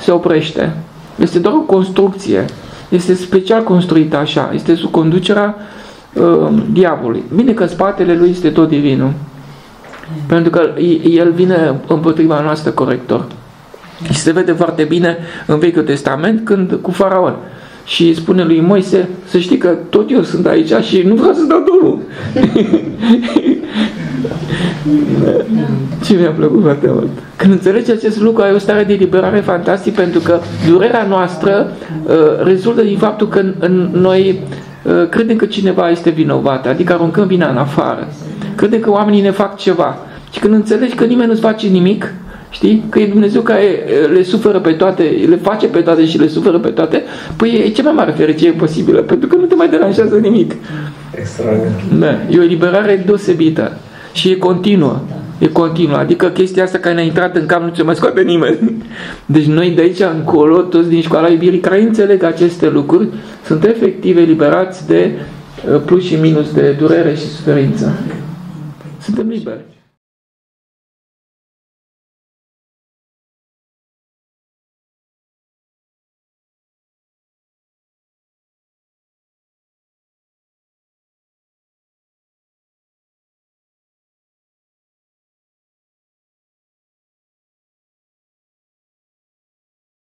se oprește. Este doar o construcție. Este special construită așa. Este sub conducerea diavolului. Bine că spatele lui este tot divinul. Pentru că el vine împotriva noastră corector. Și se vede foarte bine în Vechiul Testament când cu Faraon. Și spune lui Moise, să știi că tot eu sunt aici și nu vreau să dau drumul. Ce mi-a plăcut foarte mult. Când înțelegi acest lucru, ai o stare de liberare fantastică, pentru că durerea noastră rezultă din faptul că noi credem că cineva este vinovat, adică aruncăm vina în afară. Credem că oamenii ne fac ceva. Și când înțelegi că nimeni nu-ți face nimic, știi? Că e Dumnezeu care le suferă pe toate, le face pe toate și le suferă pe toate, păi e cea mai mare fericire posibilă, pentru că nu te mai deranjează nimic. Extraordinar. Da, e o eliberare deosebită. Și e continuă. E continuă. Adică chestia asta care ne-a intrat în cap nu se mai scoate nimeni. Deci noi de aici încolo, toți din școala iubirii care înțeleg aceste lucruri, sunt efectiv eliberați de plus și minus, de durere și suferință. Suntem liberi.